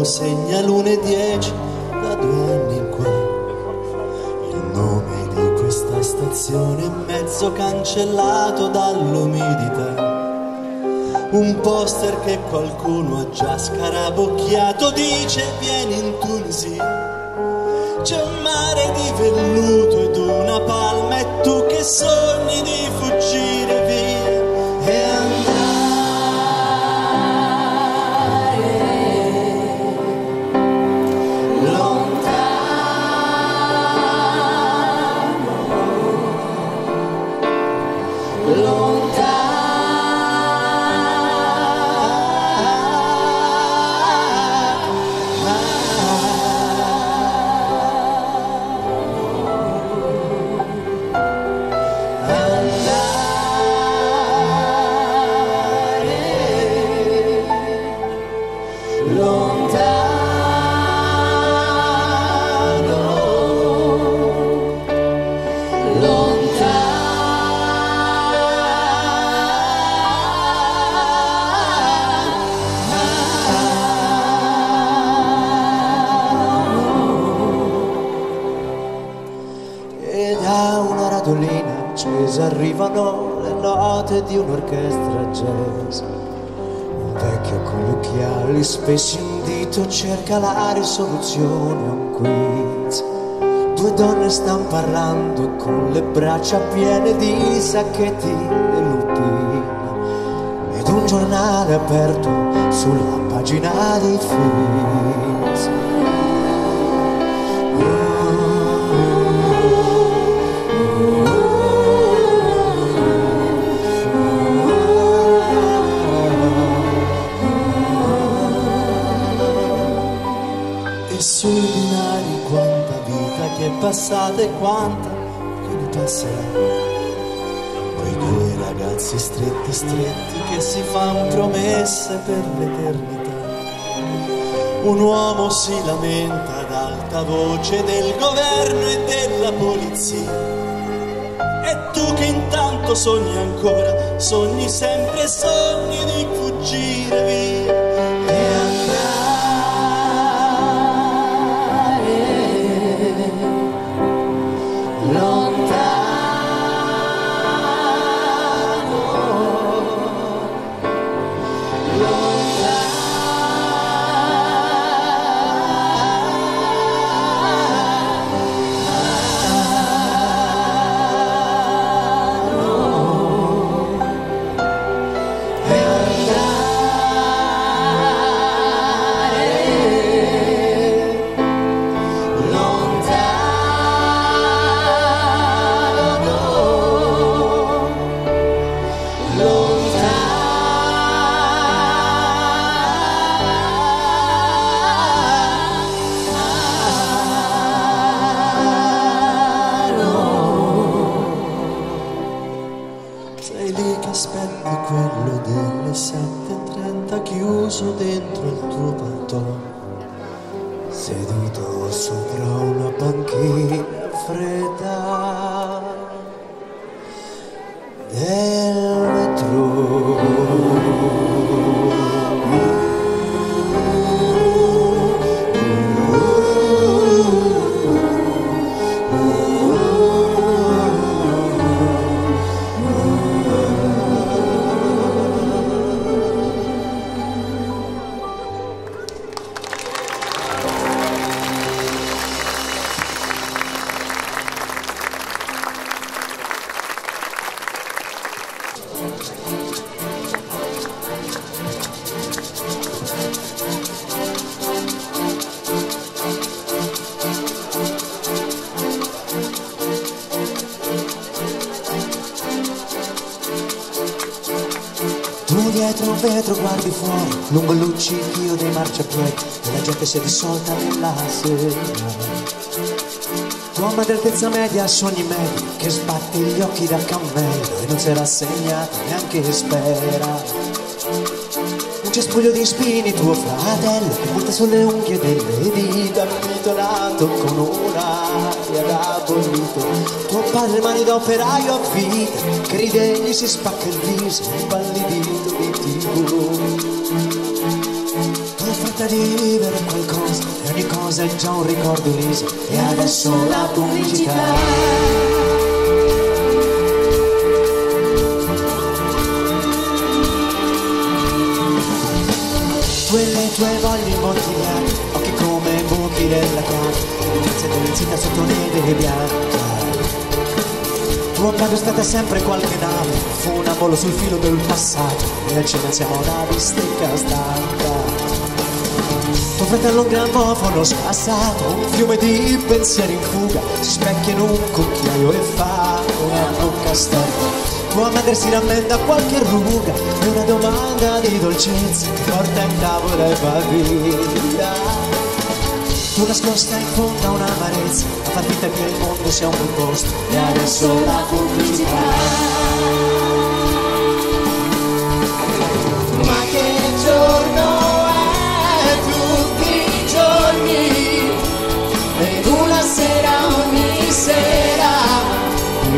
Segna l'una e dieci da due anni in qua. Il nome di questa stazione è mezzo cancellato dall'umidità. Un poster che qualcuno ha già scarabocchiato dice vieni in Tunisia. C'è un mare di velluto ed una palma e tu che sogni di fuggire via e andare. Arrivano le note di un'orchestra jazz. Un vecchio con gli occhiali spessi un dito cerca la risoluzione a un quiz. Due donne stanno parlando con le braccia piene di sacchetti e lupini ed un giornale aperto sulla pagina dei film. Sui binari quanta vita che è passata e quanta che ne passerà. Quei due ragazzi stretti stretti che si fanno promesse per l'eternità. Un uomo si lamenta ad alta voce del governo e della polizia. E tu che intanto sogni ancora, sogni sempre e sogni di fuggire via. Lungo luccichio dei marciapiedi e la gente si è dissolta nella sera. Uomo d'altezza media, sogni medi, che sbatte gli occhi da cammello e non si rassegna neanche spera. Un cespuglio di spini, tuo fratello, che porta sulle unghie delle dita, abbitolato con un'aria da bollito. Tuo padre, mani d'operaio a vita, che ride e gli si spacca il viso, impallidito di tiguro. Tratta di vivere qualcosa e ogni cosa è già un ricordo liso. E adesso la pubblicità. Quelle tue voglie imbottigliate, occhi come buchi della chiave, grazie dell'inzita sotto neve bianca. Tuo padre è stata sempre qualche nave, fu un amolo sul filo del passato, e al cena siamo una bistecca stanca. Tuo fratello un grammofono spassato, un fiume di pensieri in fuga, si specchia in un cucchiaio e fa una bocca storta. Tua madre si rammenta qualche ruga, e una domanda di dolcezza ti porta in tavola e va via. Tu nascosta in fondo a un'amarezza, a far finta che il mondo sia un buon posto, e adesso la pubblicità. Ma che giorno!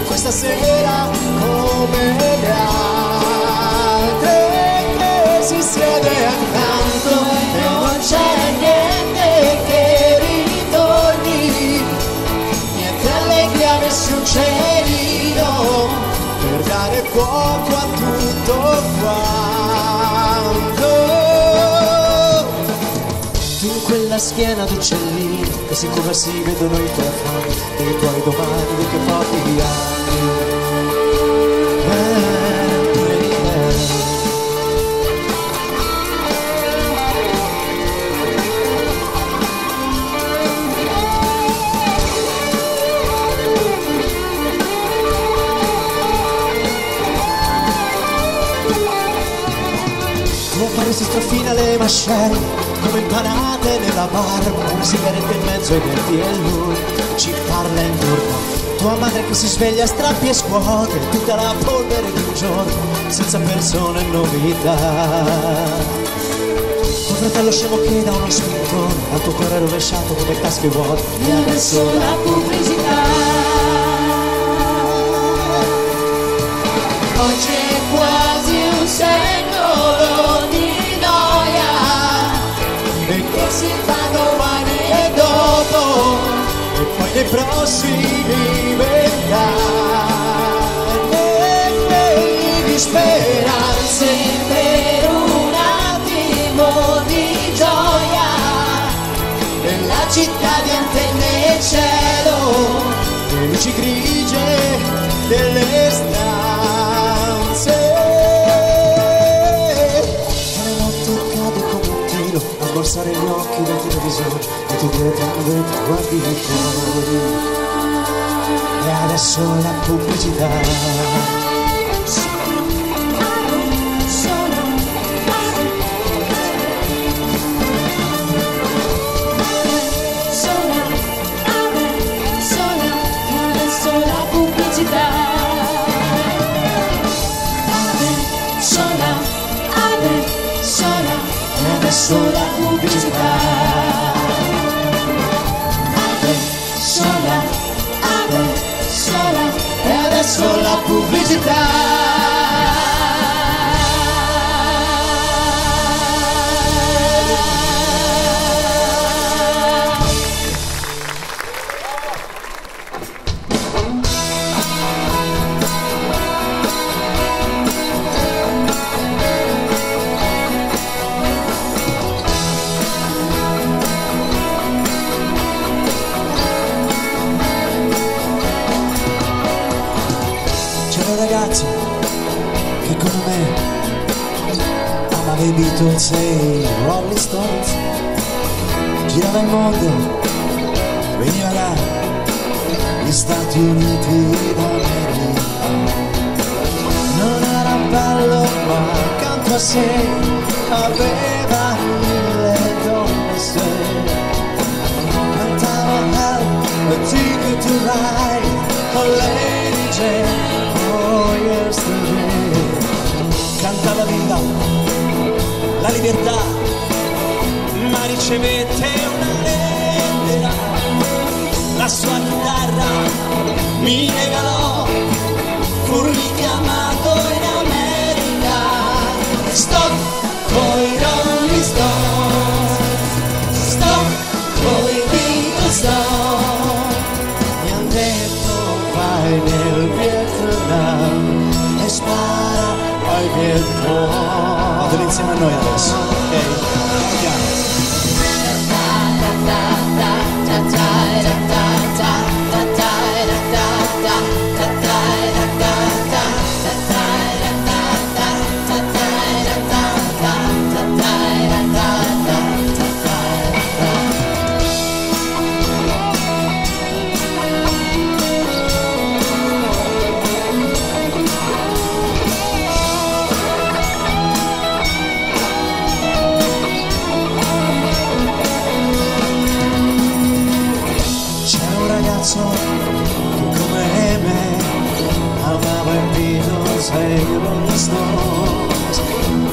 Questa sera come le altre che si siede accanto e non c'è niente che ritorni, niente allegria, nessun cerino per dare fuoco a tutto quanto. Tu quella schiena d'uccellino e siccome si vedono i tuoi affari, dei tuoi domani, dei tuoi propri anni. Eh. Si strofina le mascelle come impanate nella barba, una sigaretta in mezzo ai denti e lui ci parla intorno. Tua madre che si sveglia a strappi e scuote tutta la polvere di un giorno senza persone e novità. Tuo fratello scemo che dà uno spintone al tuo cuore rovesciato come tasche vuote e adesso la pubblicità. Oggi è quasi un secolo di che si fa domani e dopo e poi nei prossimi vent'anni di speranze per un attimo di gioia nella città di antenne e cielo le luci grigie delle stanze. Sare gli occhi dal televisore e tu direttamente guardi i fuori e adesso la pubblicità. Sono, sono, sono, sono, sono, e adesso la pubblicità. Sola pubblicità, sola, sola, e adesso la pubblicità. I Beatles e i Rolling Stones, girava il mondo, veniva là, gli Stati Uniti d'America. Non era bello ma accanto a sé aveva mille donne se cantava Help, A Ticket to Ride, Oh Lady Jane, Oh Yesterday. Cantava vita, la libertà, ma ricevette una lettera, la sua chitarra mi regalò, fu richiamato in America. Sto coi Rolling Stones, sto coi Beatles, sto, mi han detto vai nel Vietnam e spara ai Vietnam. Fatelo insieme a noi adesso, ok? Andiamo.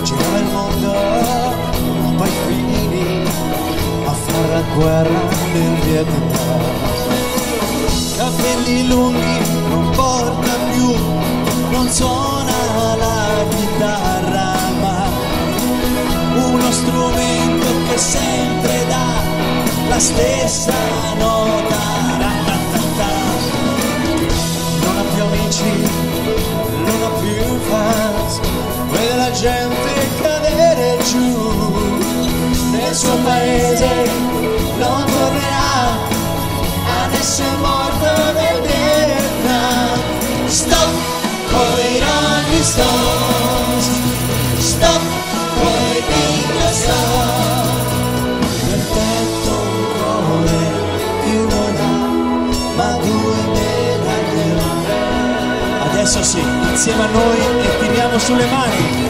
Girava il mondo, poi finì a far la guerra nel Vietnam. Capelli lunghi, non porta più, non suona la chitarra, ma uno strumento che sempre dà la stessa nota. Non ha più amici, non ho più fans, vede la gente cadere giù nel suo paese. Alzassi insieme a noi e tiriamo sulle mani.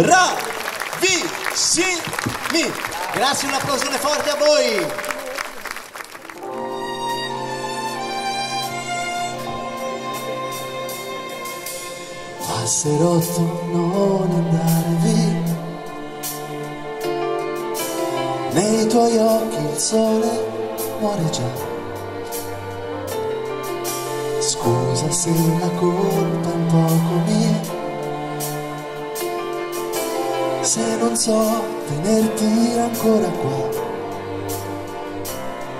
Bravissimi! Grazie, un applauso forte a voi! Passerotto, non andare via. Nei tuoi occhi il sole muore già. Scusa se la colpa è un poco mia, se non so tenerti ancora qua.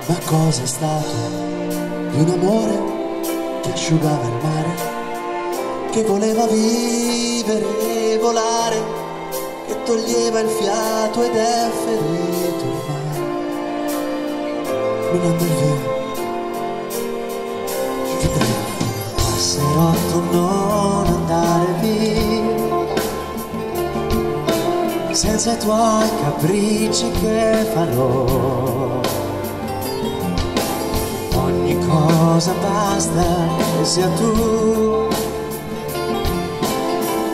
Ma cosa è stato di un amore che asciugava il mare, che voleva vivere e volare, che toglieva il fiato ed è ferito il mare? Non andar via, che passerotto, non andare via. Senza i tuoi capricci che farò, ogni cosa basta che sia tu,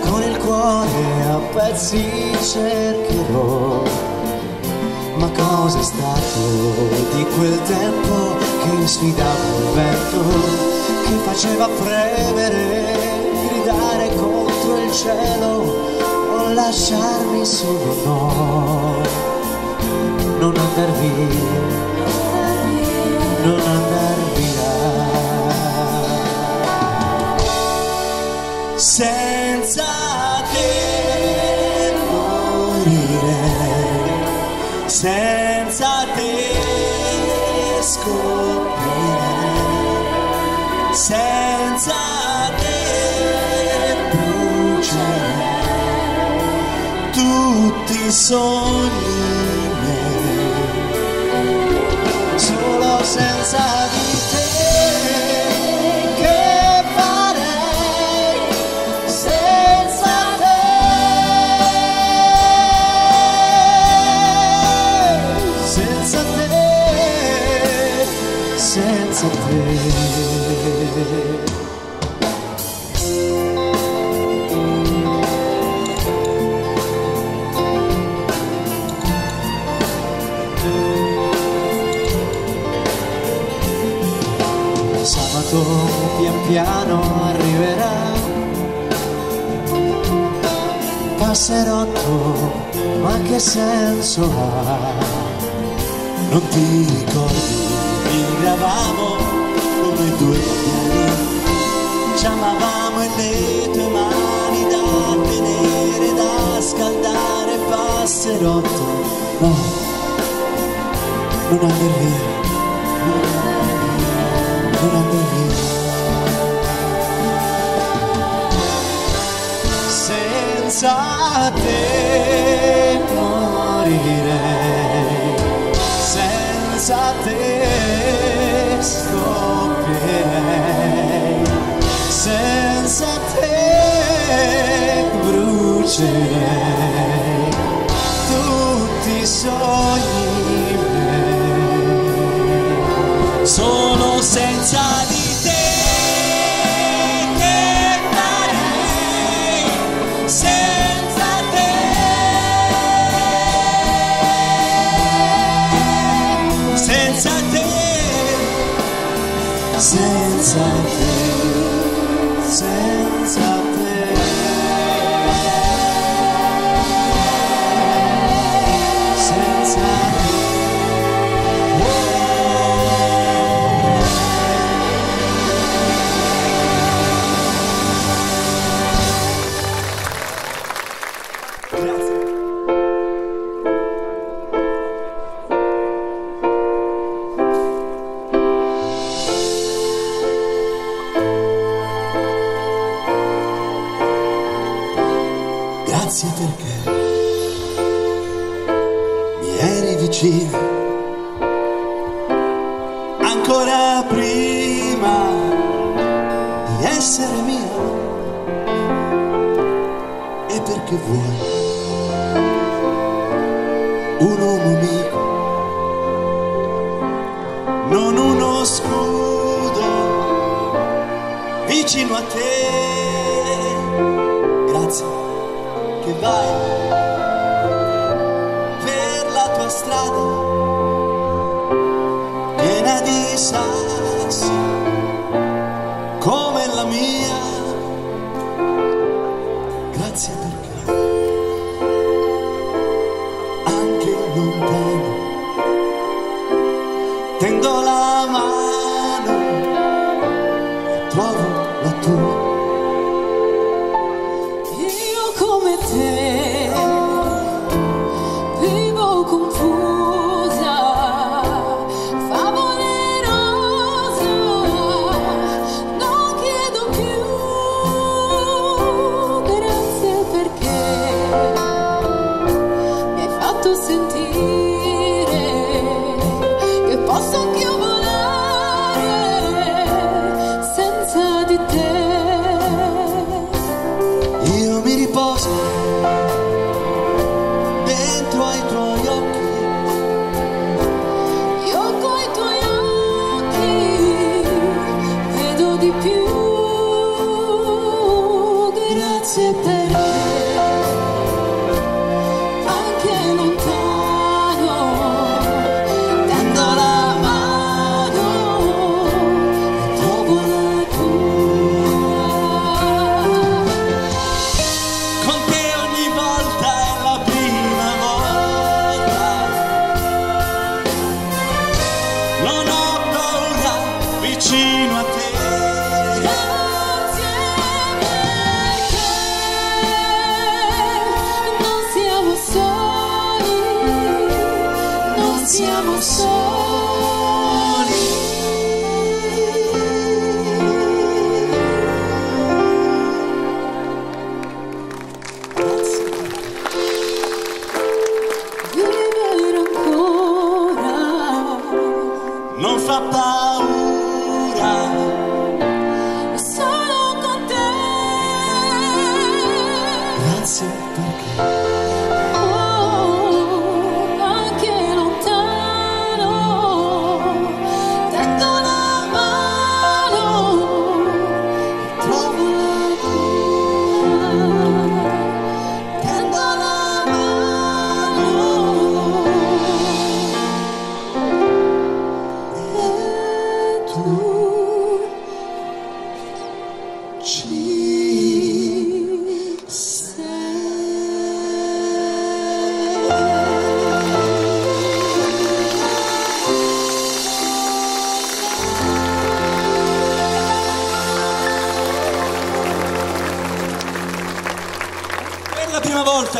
con il cuore a pezzi cercherò. Ma cosa è stato di quel tempo che sfidava il vento, che faceva fremere, gridare contro il cielo? Lasciarmi solo, no, non andar via, non andar via. Senza te morire, senza te scoprire, senza te bruciare tutti i sogni miei, solo senza di te che farei, senza te, senza te, senza te. Pian piano arriverà, passerotto, ma che senso ha? Non ti ricordi, migravamo come due bambini, ci amavamo e le tue mani da tenere, da scaldare, passerotto, no, non andar via. Senza te morirei, senza te scoprirei, senza te brucerei tutti i sogni miei, solo senza te. Senza te, senza te. Senza te. Oh. Grazie perché mi eri vicina ancora prima di essere mia, e perché vuoi un uomo amico, non uno scudo vicino a te. Grazie che vai per la tua strada piena di sassi come la mia. Grazie perché anche lontano tendo la mano e trovo la tua.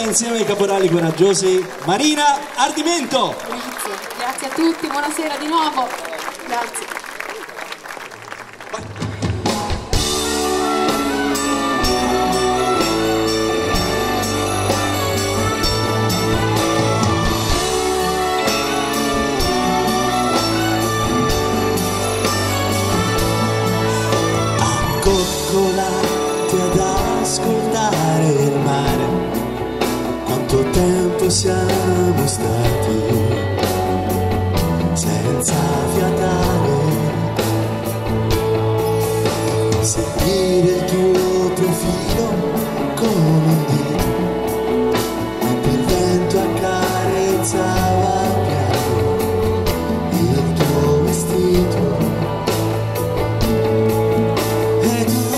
Insieme ai Caporali Coraggiosi, Marina Ardimento. Grazie, grazie a tutti, buonasera di nuovo. Grazie. Accoccolati ad ascoltare il mare, quanto tempo siamo stati senza fiatare. Seguire il tuo profilo con un dito, quando il vento accarezzava piano il tuo vestito, e tu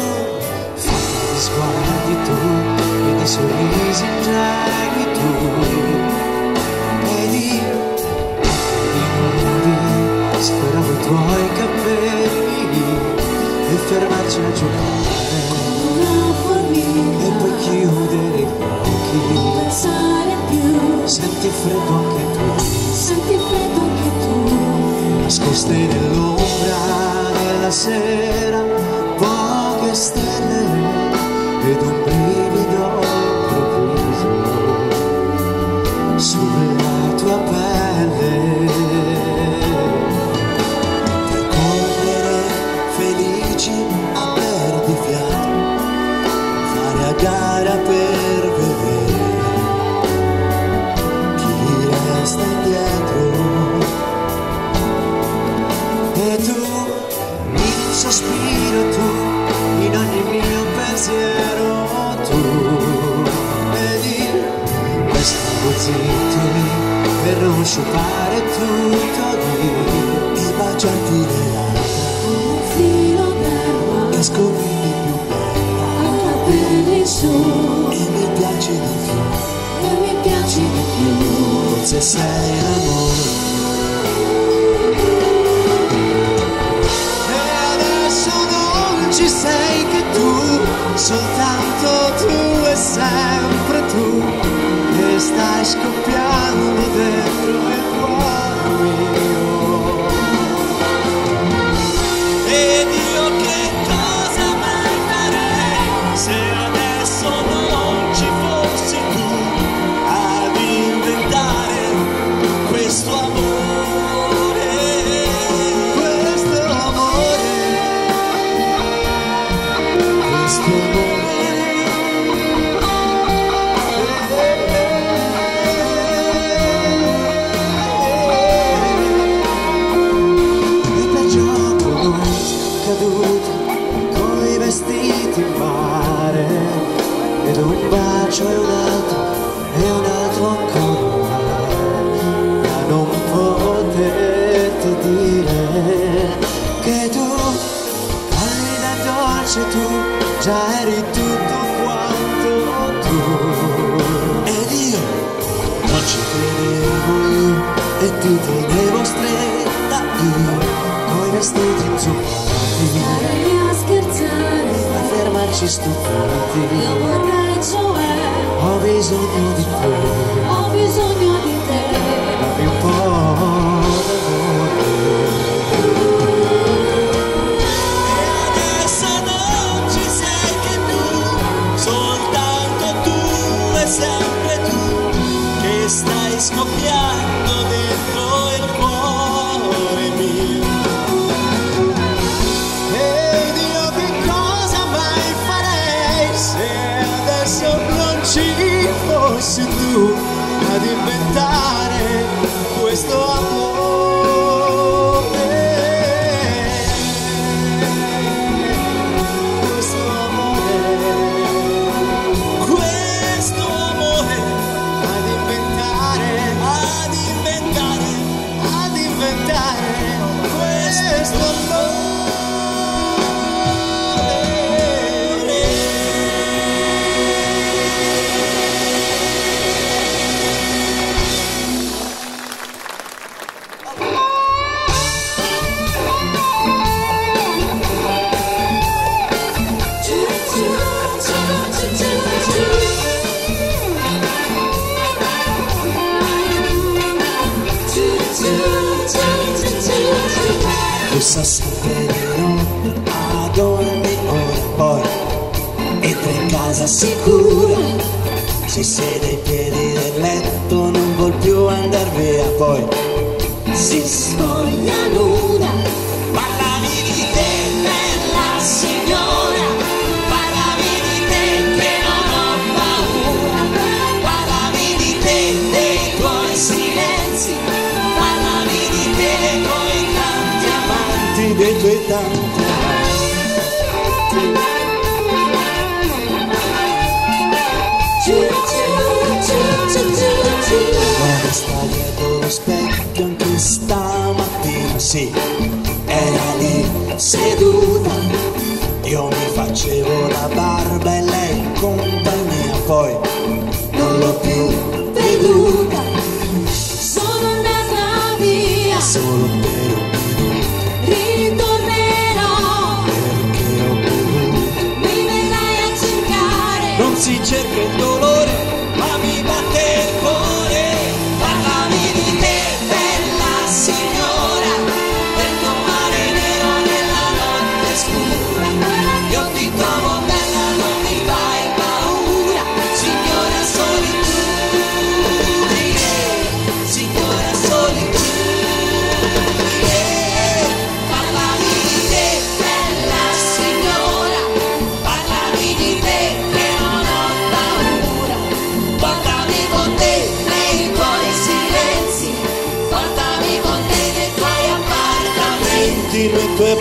fai sguardi tu e di sorrisi in giallo. Speravo i tuoi capelli e fermarci a giocare con una formica, e poi chiudere i occhi, non pensare più. Senti freddo anche tu, senti freddo anche tu, nascoste nell'ombra della sera, poche stelle ed un brivido improvviso. amici a perdifiato, fare a gara per vedere chi resta dietro. E tu, il sospiro tu, in ogni mio pensiero tu, ed io, questo bozzetto lì, per non sciupare tutto lì, e baciarti le labbra. Che scopri più bella, a capelli su, e mi piaci di più, e mi piaci di più, forse sei l'amore. E adesso non ci sei che tu, soltanto tu e sempre tu, che stai scoppiando dentro il cuore mio. Ed io che cosa mai farei se adesso non ci fossi tu ad inventare questo amore, questo amore, questo amore. Coi vestiti in mare, ed un bacio e un altro, e un altro ancora, da non poterti dire che tu, pallida dolce tu, già eri tutto quanto tu. Ed io non ci credevo io, e ti tenevo stretta io, coi vestiti inzuppati, stare lì a scherzare, a fermarci stupiti. Io vorrei cioè, ho bisogno di te, ho bisogno di te, dammi un po' d'amore. E adesso non ci sei che tu, soltanto tu e sempre tu, che stai scoppiando dentro il cuore mio. Fossi tu ad inventare questo amore, questo amore, questo amore, ad inventare, ad inventare, ad inventare questo amore. Sa sempre di no ad ogni ora, entra in casa sicura, si siede ai piedi del letto, non vuol più andar via, poi si sveglia nuda. Parlami di te, bella signora, parlami di te che non ho paura, parlami di te dei tuoi silenzi, dei tuoi tanti guarda, sta dietro lo specchio anche stamattina, sì, era lì seduta, io mi facevo la barba e lei in compagnia, poi non l'ho più veduta, sono andata via solo per un si cerca il dolore, ma mi batte il cuore. Parlami di te, bella signora, del tuo mare nero nella notte scura, io ti trovo bella, non mi fai paura, signora solitudine, signora solitudine. Parlami di te, bella signora,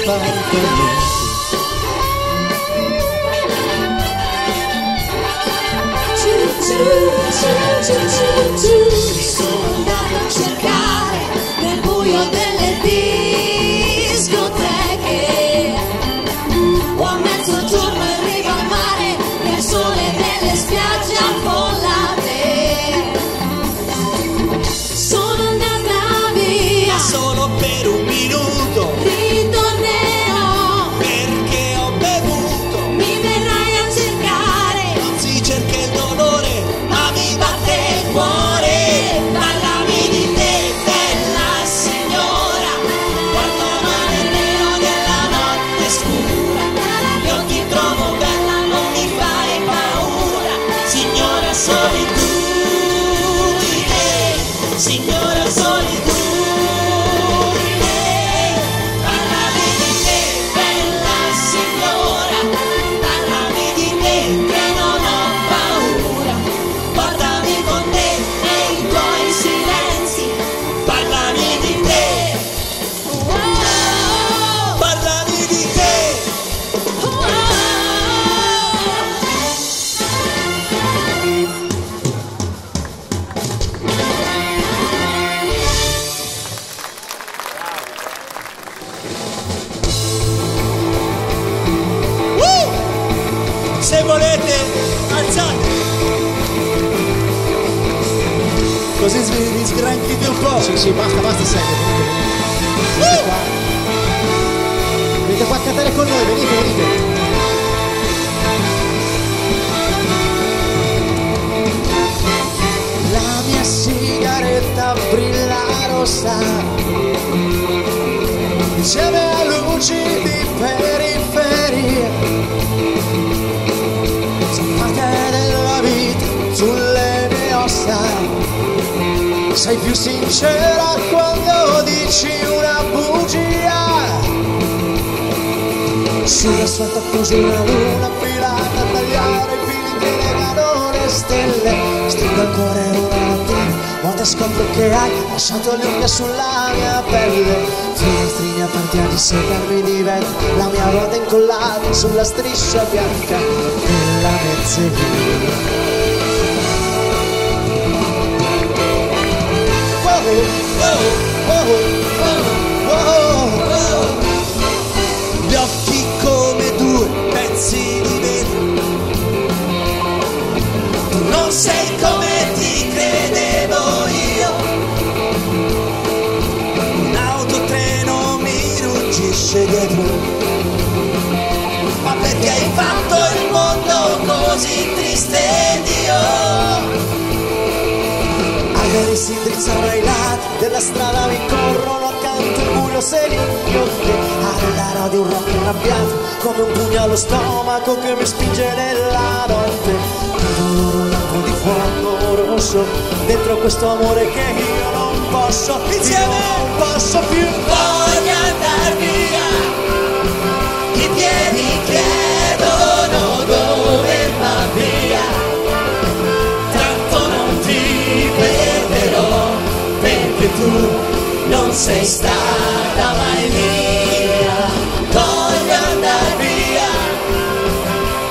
appartamento. Mi sono andato a cercare nel buio delle discoteche, o a mezzogiorno in riva al mare, nel sole delle spiagge affollate. Sono andata via solo per un minuto, ritornerò perché ho bevuto. Mi verrai a cercare, non si cerca il dolore, ma mi batte il cuore. Parlami di te, bella signora, guardo male il nero della notte scura, io ti trovo bella, non mi fai paura, signora solitudine, signora solitudine. Così svegli, sgranchiti un po'. Sì, sì, basta, basta, sempre. Venite qua. Venite qua a cantare con noi, venite, venite. La mia sigaretta brilla rossa insieme a luci di periferia, scappate della vita sulle mie ossa. Sei più sincera quando dici una bugia. Sulla sua tappusa una luna pirata a tagliare i fili che legano le stelle. Stringo il cuore una mattina, volta scopro che hai lasciato le unghie sulla mia pelle. Finestrina pantia di seta mi diventa la mia ruota incollata sulla striscia bianca della mezzeria. Oh, oh, oh, oh, oh. Gli occhi come due pezzi di vetro, tu non sei come ti credevo io. Un autotreno mi ruggisce dietro, ma perché hai fatto il mondo così triste, Dio? Si drizzano ai lati della strada, mi corrono accanto il buio serio che all'ara di un rock arrabbiato come un pugno allo stomaco che mi spinge nella notte. Vedo loro un lago di fuoco rosso dentro questo amore che io non posso, insieme non posso più. Voglio andar via, i piedi chiedono dove va via. Tu non sei stata mai mia, voglio andar via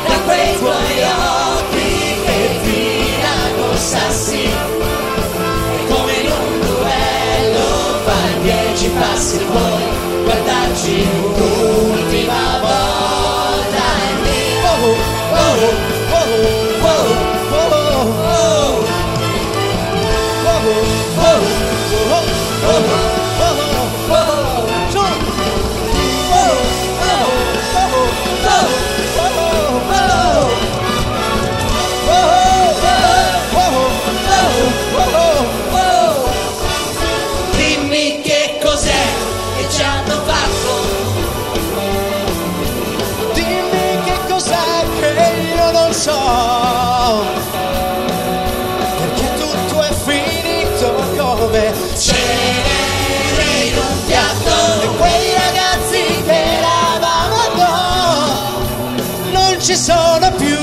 da quei tuoi occhi che tirano sassi, come in un duello fai dieci passi e poi guardarci un'ultima volta e via. Oh, oh, oh, oh, oh. Oh, oh, oh, oh, oh, oh. Dimmi che cos'è che ci hanno fatto, dimmi che cos'è che io non so, perché tutto è finito come c'è. Ci sono più.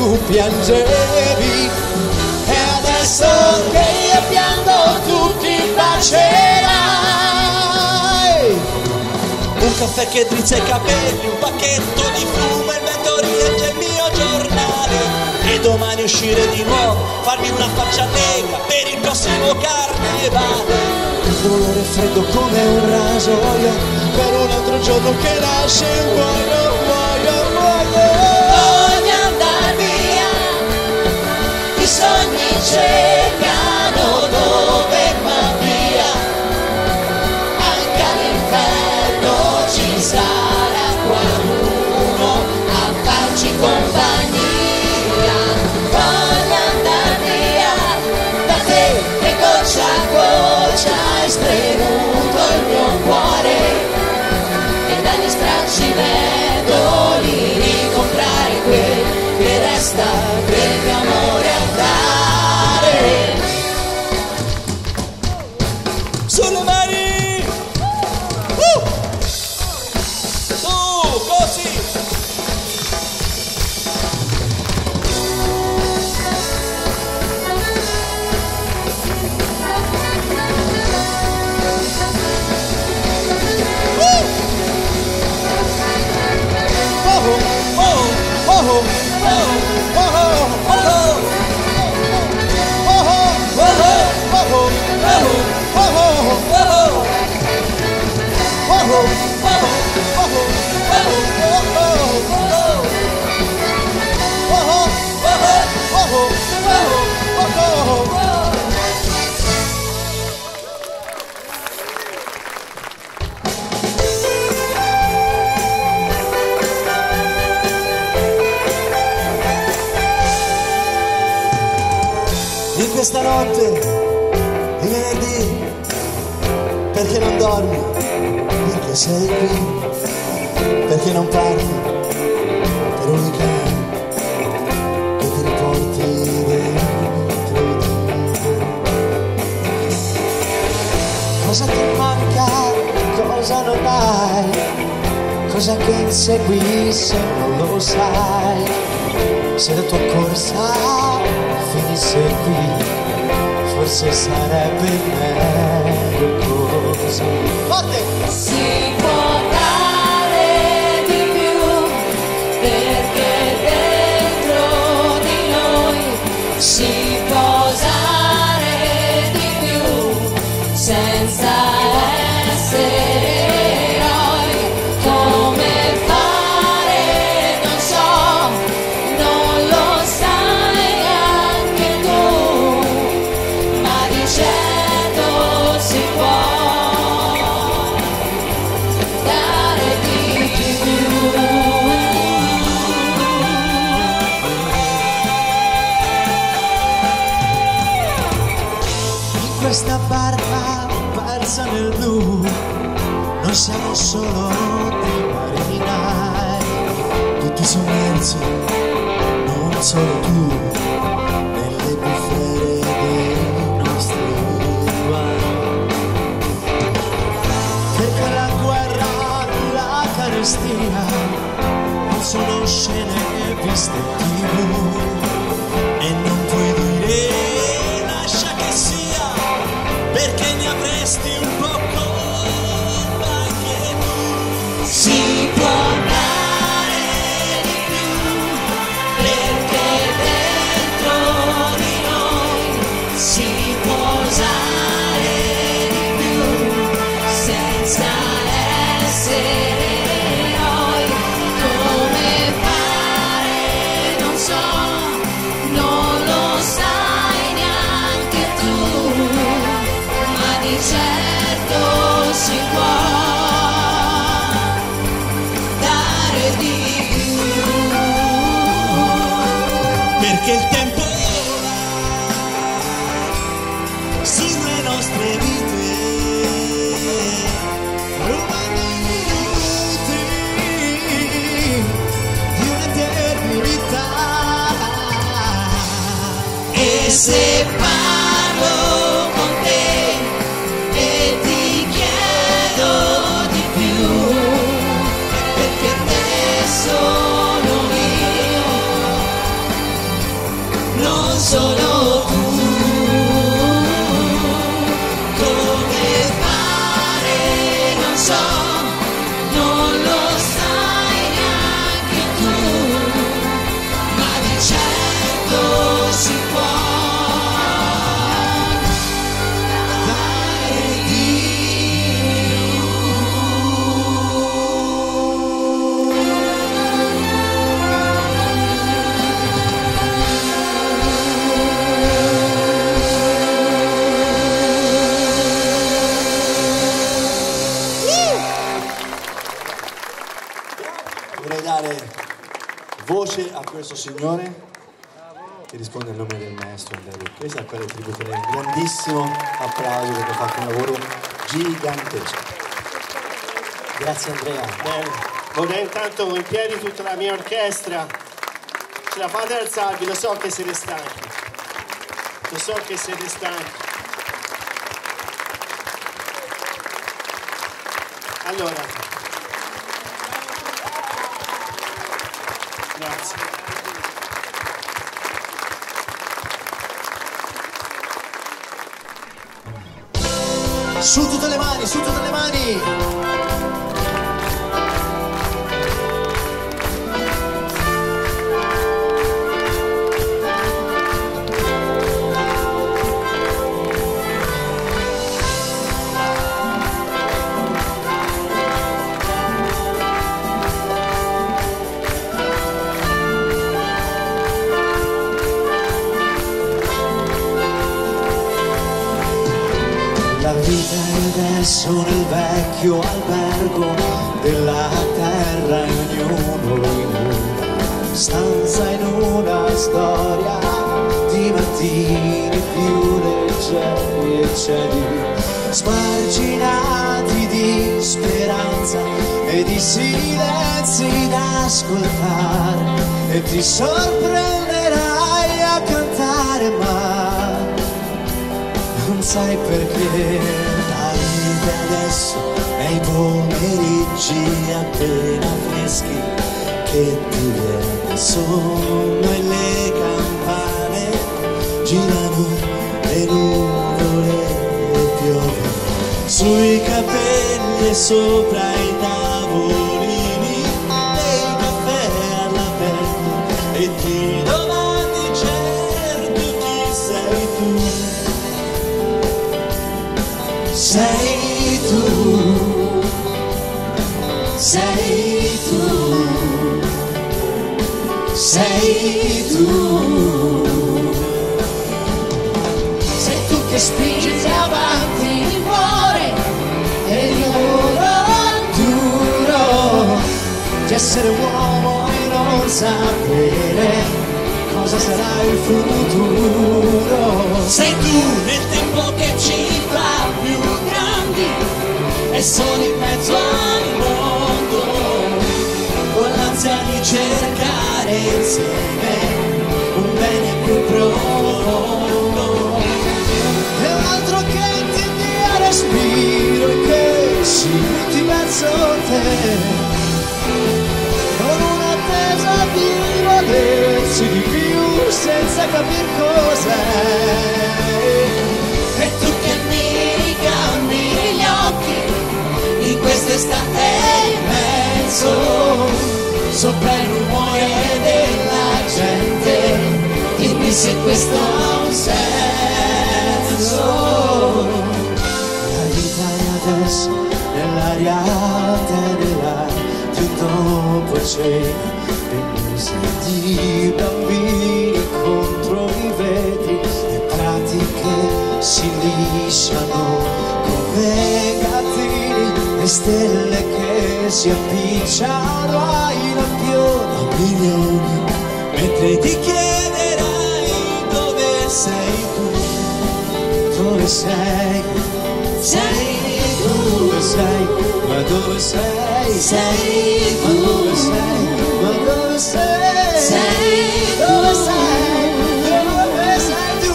tu piangevi, e adesso che io piango tu ti bacerai. Un caffè che drizza i capelli, un pacchetto di fumo, il vento rilegge il mio giornale, e domani uscire di nuovo, farmi una faccia nera per il prossimo carnevale. Un dolore freddo come un rasoio, per un altro giorno che nasce un buono, muoio, muoio. Voglio andar via, i sogni cercano dove va via, anche all'inferno ci sarà qualcuno a farci compagnia. Voglio andar via da te che goccia a goccia spremuto il mio cuore, e dagli stracci vedo di ricomprare quel che resta del mio amore a dare. Sulle mani! Uh! Su, così! In questa notte, il venerdì, perché non dormi? Perché sei qui, perché non parli? Per un weekend che ti riporti dentro di te. Cosa ti manca? Cosa non hai? Cosa che insegui se non lo sai? Se la tua corsa finisse qui, forse sarebbe meglio così. Si può dare di più, perché dentro di noi si può osare di più, senza essere eroi. Come fare, non so, non lo sai. Questa barca persa nel blu, non siamo solo dei marinai, tutti sommersi, non solo tu, nelle bufere dei nostri guai. Perché la guerra, la carestia, non sono scene viste di blu, e non puoi dire perché ne avresti un po' colpa anche tu. Si può dare di più, perché dentro di noi si può usare di più, senza essere eroi. Come fare, non so, non lo sai neanche tu, di certo si può dare di più, perché il tempo vola sino alle nostre vite, rubami di un'eternità. E se parlo sono io, Vorrei dare voce a questo signore che risponde al nome del maestro Andrea Lucchesi, a quale tributare un grandissimo applauso perché ha fatto un lavoro gigantesco. Grazie Andrea. Bene. Vorrei intanto con i piedi tutta la mia orchestra. Ce la fate alzarvi, lo so che siete stanchi. Lo so che siete stanchi. Allora, grazie. Su tutte le mani, su tutte le mani. Sono il vecchio albergo della terra, ognuno in una stanza, in una storia di mattini più leggeri e cieli smarginati di speranza e di silenzi da ascoltare, e ti sorprenderai a cantare, ma non sai perché. Adesso nei pomeriggi appena freschi che ti viene sonno e le campane girano, le nuvole e piove sui capelli e sopra i tavolini dei caffè all'aperto, e ti domandi certo chi sei tu. Sei tu, sei tu, sei tu, sei tu che spingi avanti il cuore e il duro duro di essere uomo e non sapere cosa sarà il futuro. Sei tu nel tempo che ci fa più grandi e sono in mezzo al mondo, con l'ansia di cercare insieme un bene più profondo. E un altro che ti dia respiro e che si metti verso te, con un'attesa di valersi di più senza capir cos'è. E tu che mi ricambi gli occhi di quest'estate immenso, sopra il rumore della gente, dimmi se questo ha un senso. La vita è adesso, nell'aria tenera di un dopo cena, pensi di bambini contro i vetri e pratiche si lisciano come gattini e stelle che si appicciano ai lampioni a milioni, mentre ti chiederai dove sei tu, dove sei, sei tu, dove sei, ma dove sei, sei tu, dove sei, ma dove sei, sei tu, dove sei, dove sei tu,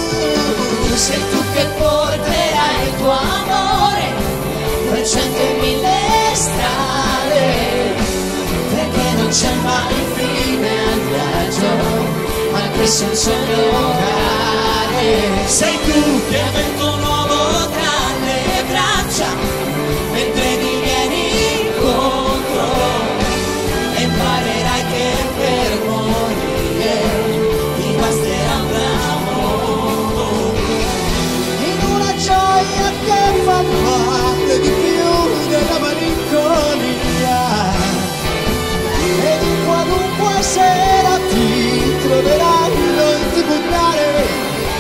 sei tu che porterai il tuo amore trecentomila strade, perché non c'è mai fine al viaggio, anche se un sogno locale. Sei tu che vento nuovo tra le braccia, mentre ti vieni incontro, e imparerai che per morire ti basterà un tramonto, in una gioia che fa male di più della malinconia, ed in qualunque sera ti troverai, non ti buttare,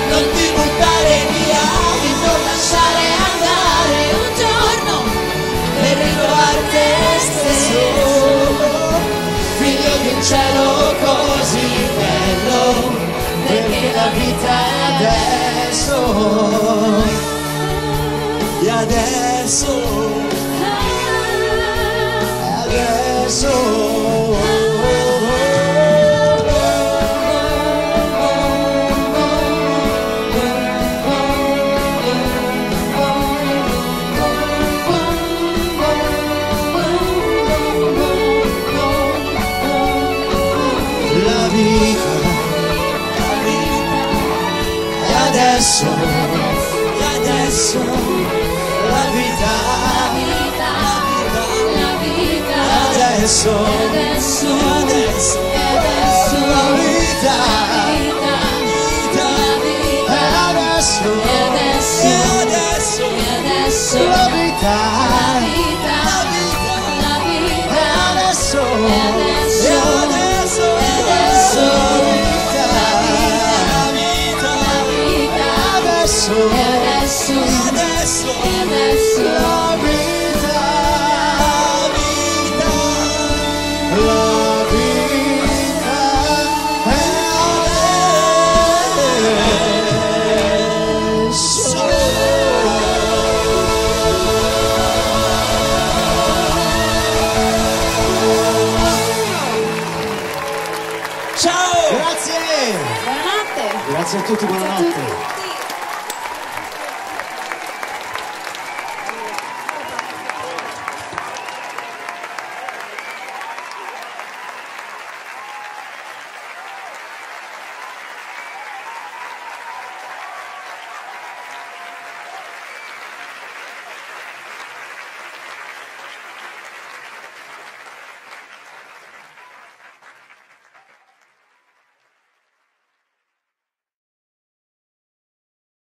non ti buttare via, di non lasciare andare un giorno per ritrovarti stesso. vita è adesso, e adesso, e adesso. Adesso, adesso, adesso, adesso la vita, la vita, adesso, adesso, adesso, adesso la vita, la vita, la vita, adesso, adesso, adesso, adesso la vita, la vita, la vita, adesso, adesso, adesso, adesso la vita. Ciao! Grazie! Buonanotte! Grazie a tutti, buonanotte!